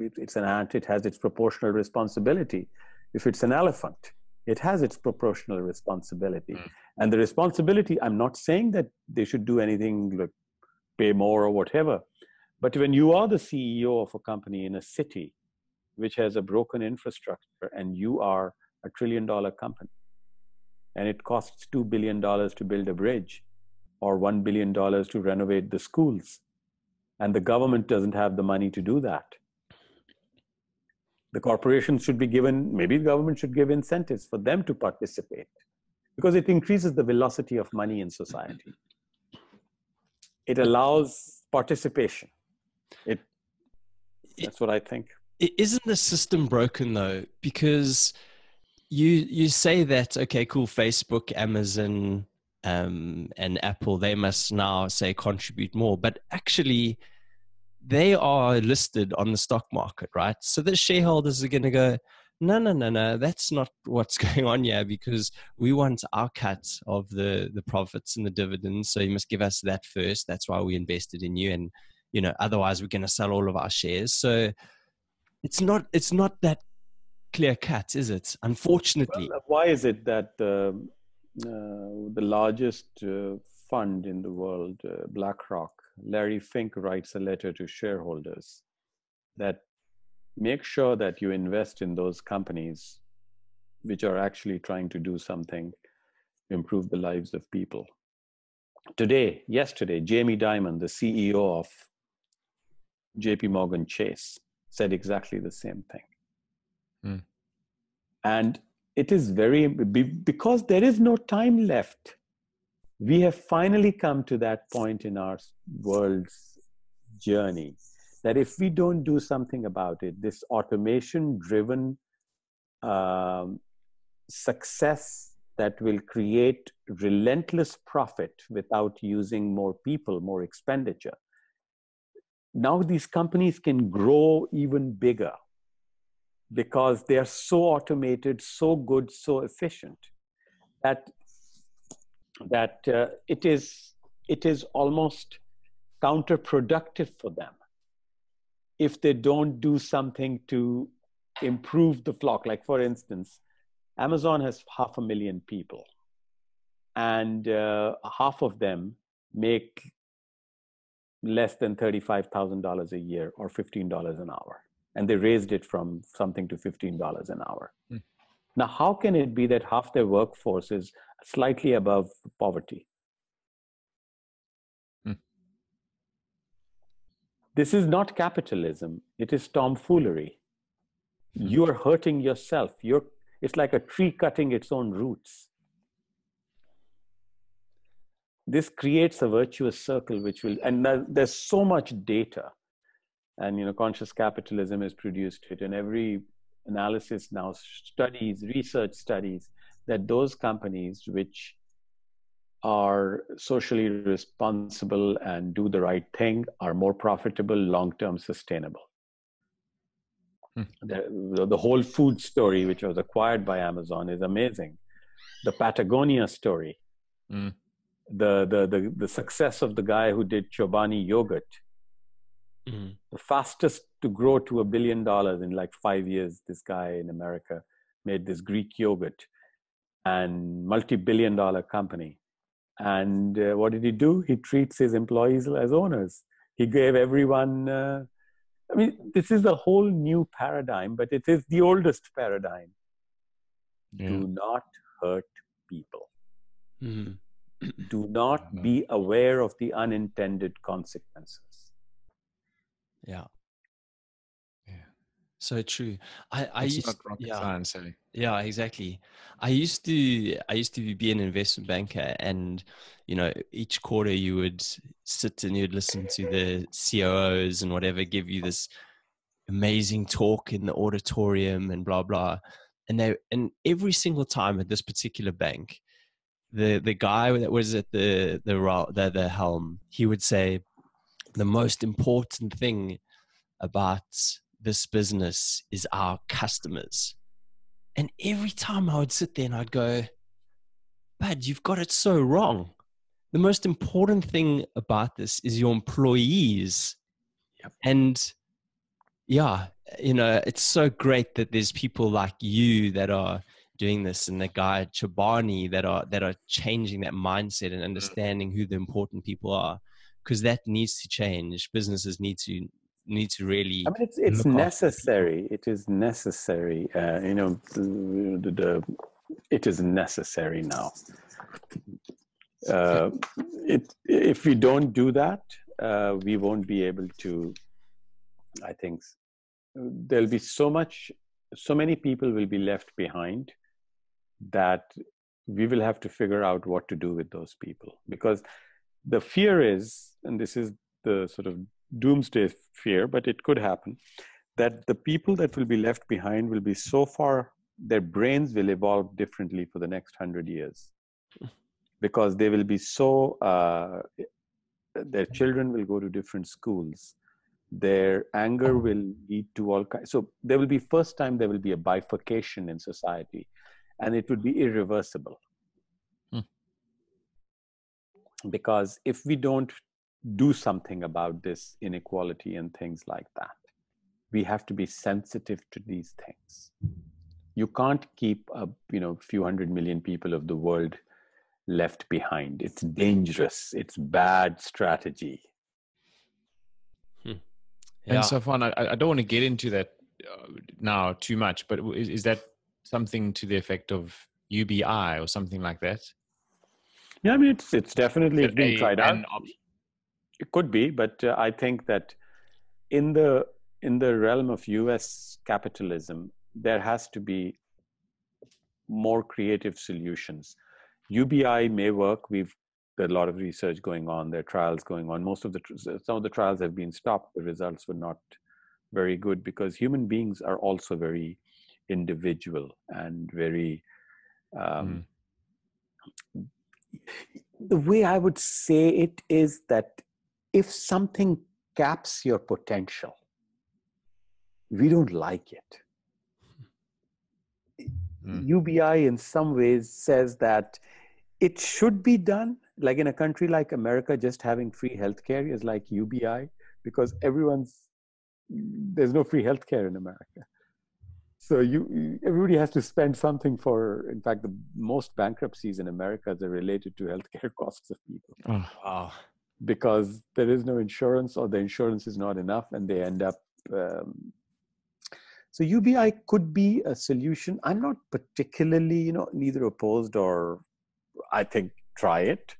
it's an ant, it has its proportional responsibility. If it's an elephant, it has its proportional responsibility. Mm. And the responsibility, I'm not saying that they should do anything like pay more or whatever. But when you are the CEO of a company in a city, which has a broken infrastructure, and you are a $1 trillion company, and it costs $2 billion to build a bridge or $1 billion to renovate the schools, and the government doesn't have the money to do that. The corporations should be given, maybe the government should give incentives for them to participate, because it increases the velocity of money in society. It allows participation. That's what I think. Isn't the system broken though? Because you say that, okay, cool, Facebook, Amazon, and Apple, they must now say contribute more, but actually they are listed on the stock market, right? So the shareholders are going to go, no, that's not what's going on here, because we want our cut of the profits and the dividends. So you must give us that first. That's why we invested in you. And, you know, otherwise we're going to sell all of our shares. So it's not that clear cut, is it? Unfortunately. Well, why is it that the largest fund in the world, BlackRock, Larry Fink, writes a letter to shareholders that make sure that you invest in those companies which are actually trying to do something to improve the lives of people? Yesterday, Jamie Dimon, the CEO of JP Morgan Chase, said exactly the same thing. Mm. And it is because there is no time left. We have finally come to that point in our world's journey that if we don't do something about it, this automation-driven success that will create relentless profit without using more people, more expenditure. Now these companies can grow even bigger because they are so automated, so good, so efficient that, it is almost counterproductive for them if they don't do something to improve the flock. Like for instance, Amazon has 500,000 people, and half of them make less than $35,000 a year or $15 an hour. And they raised it from something to $15 an hour. Mm. Now, how can it be that half their workforce is slightly above poverty? Mm. This is not capitalism. It is tomfoolery. Mm. You're hurting yourself. It's like a tree cutting its own roots. This creates a virtuous circle, which will, and there's so much data, and conscious capitalism has produced it, and every analysis now studies, research studies, that those companies which are socially responsible and do the right thing are more profitable, long-term sustainable. The Whole Foods story, which was acquired by Amazon, is amazing. The Patagonia story, the success of the guy who did Chobani yogurt, the fastest to grow to $1 billion in like 5 years. This guy in America made this Greek yogurt and multi-billion-dollar company. And what did he do? He treats his employees as owners. He gave everyone. I mean, this is a whole new paradigm, but it is the oldest paradigm. Yeah. Do not hurt people. Mm-hmm. Do not be aware of the unintended consequences. Yeah. Yeah. So true. Yeah, exactly. I used to be an investment banker, and each quarter you would sit and you'd listen to the COOs and whatever give you this amazing talk in the auditorium and blah blah. And every single time at this particular bank, the guy that was at the helm, he would say the most important thing about this business is our customers. And every time I would sit there and I'd go, "Bud, you've got it so wrong. The most important thing about this is your employees." Yep. And yeah, it's so great that there's people like you that are doing this, and the guy at Chobani that are changing that mindset and understanding who the important people are, because that needs to change. Businesses need to really. I mean, it's necessary. It is necessary. It is necessary now. If we don't do that, we won't be able to. I think there'll be so many people will be left behind that we will have to figure out what to do with those people, because the fear is, and this is the sort of doomsday fear, but it could happen, that the people that will be left behind will be so far, their brains will evolve differently for the next 100 years, because they will be so, their children will go to different schools, their anger will lead to all kinds. So there will be, first time there will be a bifurcation in society, and it would be irreversible. Because if we don't do something about this inequality and things like that. We have to be sensitive to these things. You can't keep a few 100 million people of the world left behind. It's dangerous. It's bad strategy. And Safwan, I don't want to get into that now too much, but is that something to the effect of UBI or something like that? Yeah, I mean, it's definitely being tried out. It could be, but I think that in the realm of US capitalism, there has to be more creative solutions. UBI may work. We've There's a lot of research going on. There are trials going on. Some of the trials have been stopped. The results were not very good because human beings are also very individual and very. The way I would say it is that if something caps your potential, we don't like it. UBI in some ways says that it should be done. Like in a country like America, just having free healthcare is like UBI because there's no free healthcare in America. So everybody has to spend something for, in fact, the most bankruptcies in America are related to healthcare costs of people. Oh, wow. Because there is no insurance or the insurance is not enough and they end up, so UBI could be a solution. I'm not particularly, neither opposed or I think try it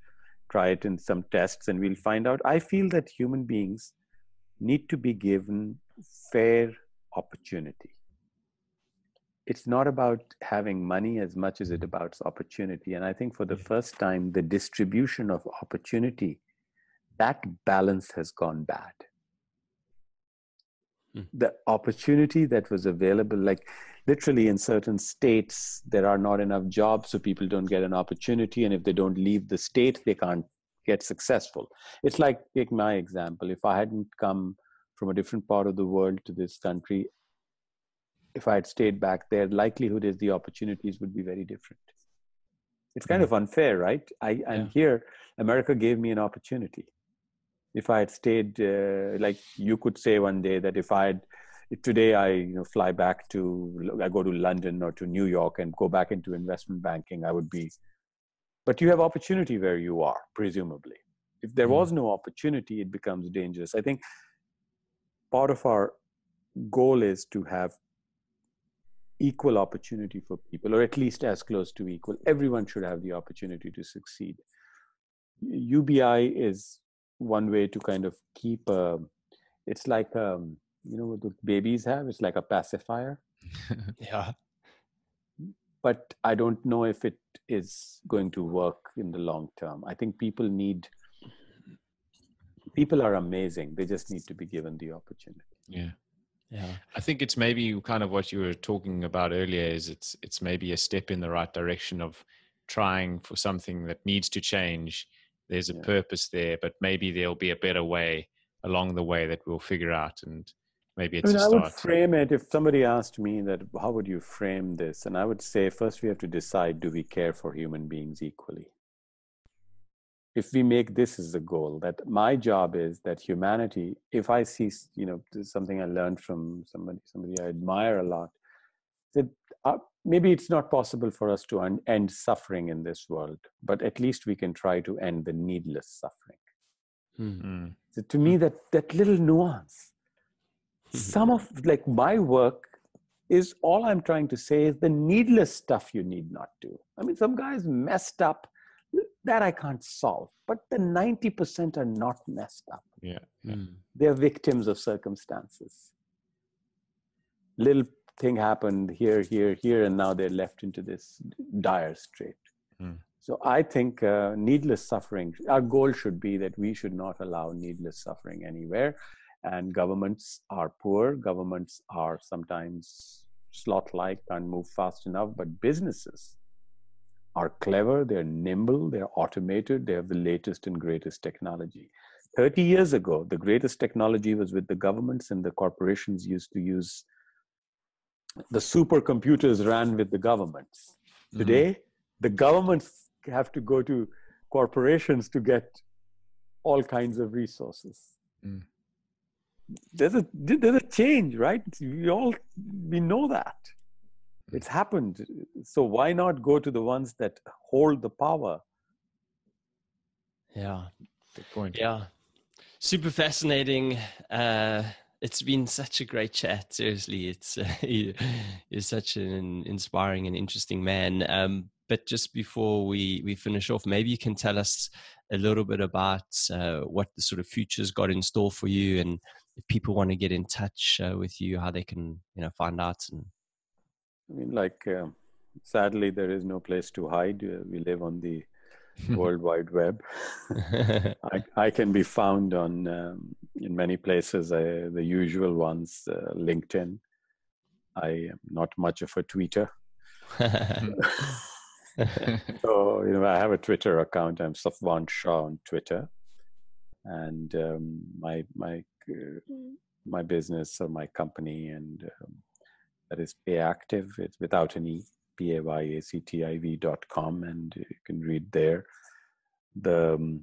in some tests and we'll find out. I feel that human beings need to be given fair opportunity. It's not about having money as much as it's about opportunity. And I think for the first time, the distribution of opportunity, that balance has gone bad. The opportunity that was available, like literally in certain states, there are not enough jobs, so people don't get an opportunity. And if they don't leave the state, they can't get successful. It's like, take my example. If I hadn't come from a different part of the world to this country, if I had stayed back there, likelihood is the opportunities would be very different. It's kind of unfair, right? I'm here, America gave me an opportunity. If I had stayed, like you could say one day that I go to London or to New York and go back into investment banking, but you have opportunity where you are, presumably. If there was no opportunity, it becomes dangerous. I think part of our goal is to have equal opportunity for people, or at least as close to equal. Everyone should have the opportunity to succeed. UBI is one way to kind of keep it's like what the babies have, it's like a pacifier. Yeah, but I don't know if it is going to work in the long term. I think people are amazing, they just need to be given the opportunity. Yeah, I think it's maybe kind of what you were talking about earlier, is it's maybe a step in the right direction of trying for something that needs to change. There's a purpose there, but maybe there'll be a better way along the way that we'll figure out. And maybe it's a start. I would frame it, if somebody asked me that, how would you frame this? And I would say, first we have to decide, do we care for human beings equally? If we make this as a goal, that my job is that humanity, if I see, this is something I learned from somebody I admire a lot, that maybe it's not possible for us to end suffering in this world, but at least we can try to end the needless suffering. Mm-hmm. So to me, that little nuance, some of like my work is all I'm trying to say is the needless stuff you need not do. I mean, some guys messed up that I can't solve, but the 90% are not messed up. Yeah. They're victims of circumstances. Little thing happened here, and now they're left into this dire strait. So I think needless suffering, our goal should be that we should not allow needless suffering anywhere. And governments are poor, governments are sometimes sloth-like, can't move fast enough, but businesses are clever, they're nimble, they're automated, they have the latest and greatest technology. 30 years ago, the greatest technology was with the governments, and the corporations used to use the supercomputers ran with the governments. Today, the governments have to go to corporations to get all kinds of resources. There's a change, right? We know that. It's happened. So why not go to the ones that hold the power? Yeah. Good point. Yeah. Super fascinating. It's been such a great chat. Seriously, it's you're such an inspiring and interesting man. But just before we finish off, maybe you can tell us a little bit about what the sort of future's got in store for you, and if people want to get in touch with you, how they can find out. And sadly, there is no place to hide. We live on the World Wide Web. I can be found on in many places, the usual ones, LinkedIn. I am not much of a tweeter. So, you know, I have a Twitter account. I'm Safwan Shah on Twitter. And my business or my company, and that is Payactiv. It's without an E, payactiv.com, and you can read there. The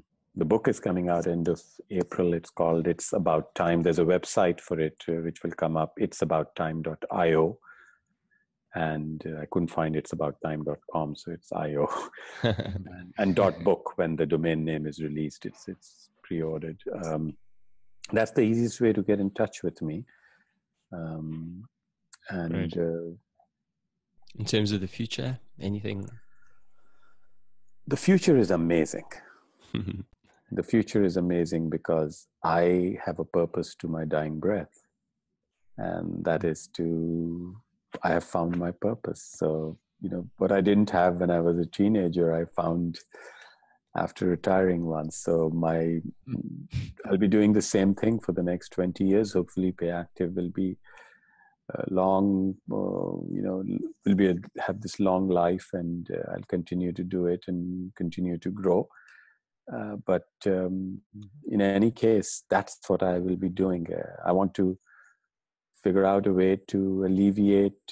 book is coming out end of April. It's called It's About Time. There's a website for it, which will come up. It's abouttime.io. And I couldn't find itsabouttime.com, so it's io. and .book, when the domain name is released, it's pre-ordered. That's the easiest way to get in touch with me. And in terms of the future, anything? The future is amazing. The future is amazing because I have a purpose to my dying breath, and that is to... I have found my purpose. So, you know, what I didn't have when I was a teenager, I found after retiring once. So I'll be doing the same thing for the next 20 years. Hopefully Payactiv will be have this long life, and I'll continue to do it and continue to grow. But in any case, that's what I will be doing. I want to figure out a way to alleviate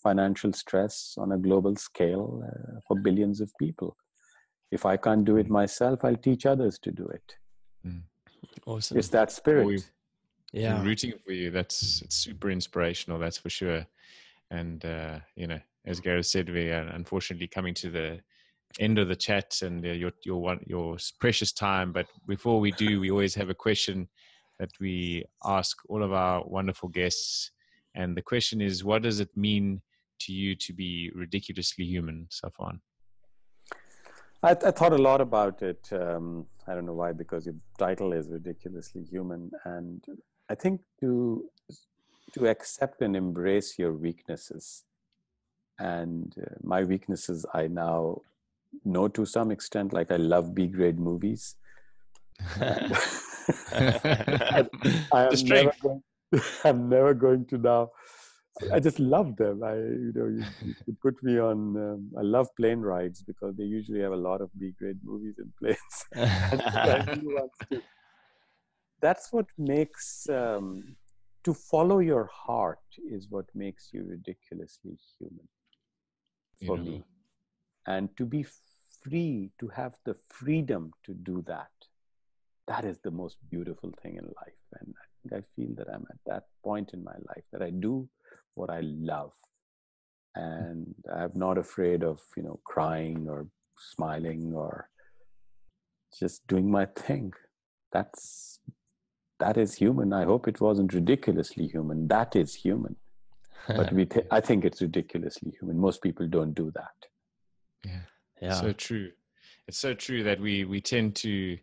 financial stress on a global scale for billions of people. If I can't do it myself, I'll teach others to do it. Mm. Awesome. It's that spirit. We're rooting for you. It's super inspirational, that's for sure. And, you know, as Gareth said, we are unfortunately coming to the end of the chat and your precious time. But before we do, we always have a question that we ask all of our wonderful guests. And the question is, what does it mean to you to be ridiculously human, Safwan? I thought a lot about it. I don't know why, because your title is Ridiculously Human. And I think to accept and embrace your weaknesses. And my weaknesses, I now know to some extent, like I love B-grade movies. I'm never going to now. I just love them. You put me on. I love plane rides because they usually have a lot of B-grade movies in planes. That's what makes to follow your heart is what makes you ridiculously human for me, and to be free, to have the freedom to do that. That is the most beautiful thing in life. And I think I feel that I'm at that point in my life that I do what I love. And I'm not afraid of, you know, crying or smiling or just doing my thing. That is human. I hope it wasn't ridiculously human. That is human. But I think it's ridiculously human. Most people don't do that. Yeah. So true. It's so true that we tend to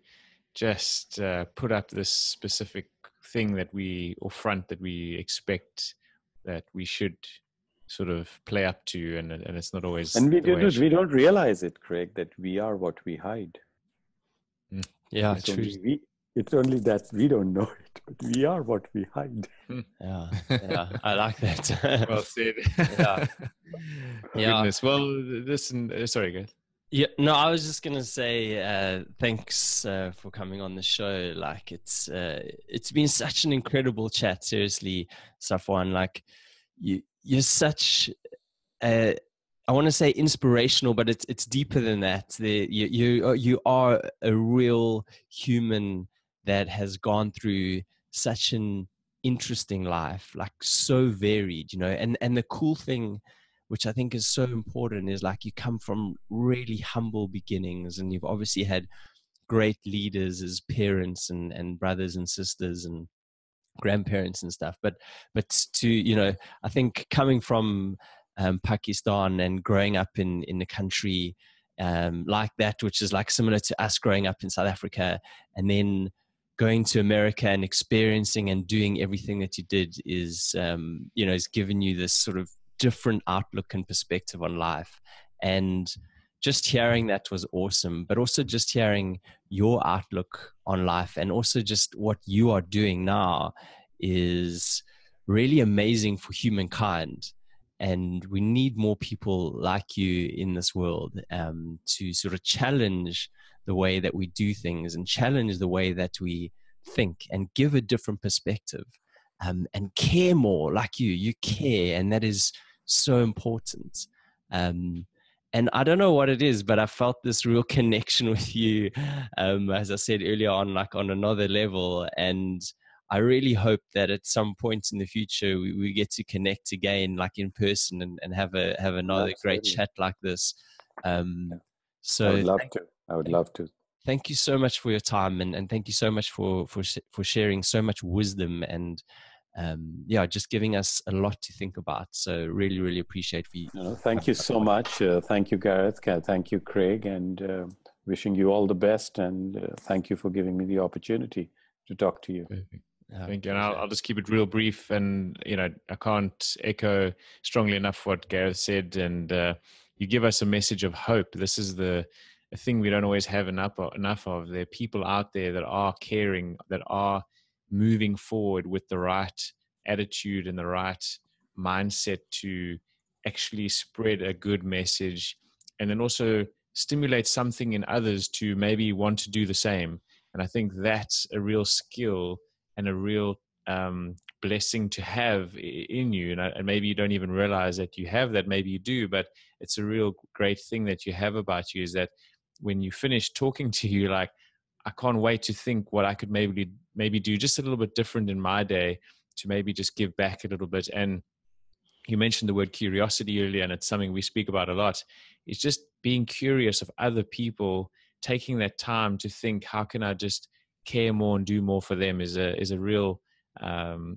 just put up this specific thing that we expect that we should sort of play up to, and it's not always. And we don't realize it, Craig, that we are what we hide. Yeah, it's true. It's only that we don't know it, but we are what we hide. Yeah, I like that. Well said. Yeah. Goodness. Well, listen. Sorry, guys. Yeah, no, I was just going to say thanks for coming on the show. Like it's been such an incredible chat. Seriously, Safwan, like you're such, I want to say inspirational, but it's deeper than that. You are a real human that has gone through such an interesting life, like so varied, you know, and the cool thing, which I think is so important, is like you come from really humble beginnings, and you've obviously had great leaders as parents and brothers and sisters and grandparents and stuff. But to, you know, I think coming from Pakistan and growing up in the country like that, which is like similar to us growing up in South Africa, and then going to America and experiencing and doing everything that you did is, you know, has given you this sort of different outlook and perspective on life, and just hearing that was awesome, but also just hearing your outlook on life and also just what you are doing now is really amazing for humankind. And we need more people like you in this world to sort of challenge the way that we do things and challenge the way that we think and give a different perspective and care more like you care. And that is so important. And I don't know what it is, but I felt this real connection with you, as I said earlier on, like on another level. And I really hope that at some point in the future, we get to connect again, like in person, and have another great chat like this. So I would love to. I would love to. Thank you so much for your time. And thank you so much for sharing so much wisdom and, yeah, just giving us a lot to think about. So really, really appreciate you. No, thank you so much. Thank you, Gareth. Thank you, Craig. And wishing you all the best. And thank you for giving me the opportunity to talk to you. Perfect. Thank you. And I'll just keep it real brief. And, you know, I can't echo strongly enough what Gareth said. And you give us a message of hope. This is the thing we don't always have enough of. There are people out there that are caring, that are moving forward with the right attitude and the right mindset to actually spread a good message, and then also stimulate something in others to maybe want to do the same. And I think that's a real skill and a real blessing to have in you. And maybe you don't even realize that you have that. Maybe you do, but it's a real great thing that you have about you, is that when you finish talking to you, like, I can't wait to think what I could maybe do just a little bit different in my day to maybe just give back a little bit. And you mentioned the word curiosity earlier, and it's something we speak about a lot. It's just being curious of other people, taking that time to think, how can I just care more and do more for them, is a real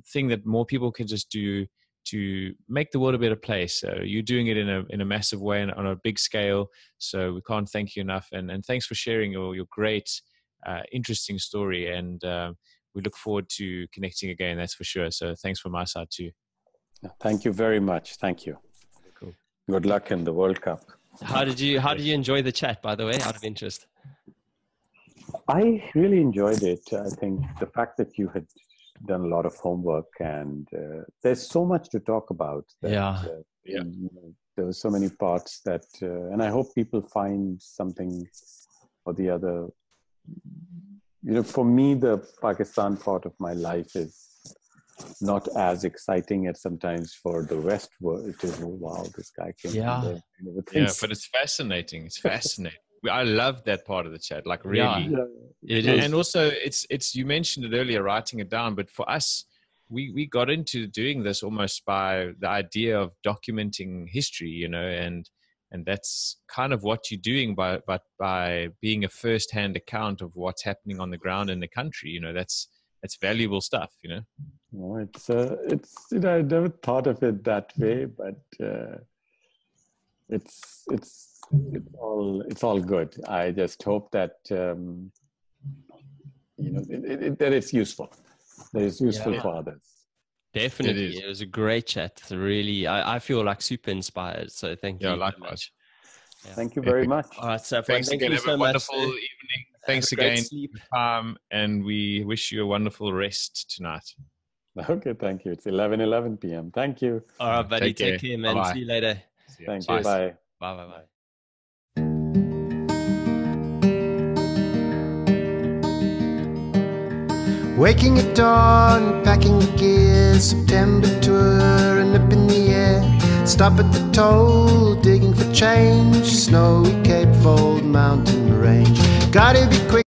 thing that more people can just do to make the world a better place. So you're doing it in a massive way and on a big scale. So we can't thank you enough. And thanks for sharing your great, interesting story. And we look forward to connecting again, that's for sure. So thanks from my side too. Thank you very much. Thank you. Cool. Good luck in the World Cup. How did you enjoy the chat, by the way, out of interest? I really enjoyed it. I think the fact that you had done a lot of homework, and there's so much to talk about. That, yeah. You know, there were so many parts that, and I hope people find something or the other. You know, for me, the Pakistan part of my life is not as exciting as sometimes for the West world. It is, oh, wow, this guy came. Yeah. From there, you know, yeah, but it's fascinating. It's fascinating. I love that part of the chat, like really. Yeah, it is. And also it's you mentioned it earlier, writing it down, but for us, we got into doing this almost by the idea of documenting history, you know, and that's kind of what you're doing by being a first-hand account of what's happening on the ground in the country, you know. That's valuable stuff, you know. No, it's you know, I never thought of it that way, but it's all good. I just hope that you know that it's useful. That it's useful, yeah, for others. Definitely, it was a great chat. Really, I feel like super inspired. So thank you. Likewise. Yeah. Thank you very much. All right, Safwan, thanks again. Have a wonderful evening. Thanks again. And we wish you a wonderful rest tonight. Okay, thank you. It's 11:11 p.m. Thank you. All right, buddy. Take care, man. Bye-bye. See you later. See you. Thank you. Bye. Bye. Waking at dawn, packing the gear, September tour and up in the air. Stop at the toll, digging for change, snowy Cape Fold mountain range. Gotta be quick.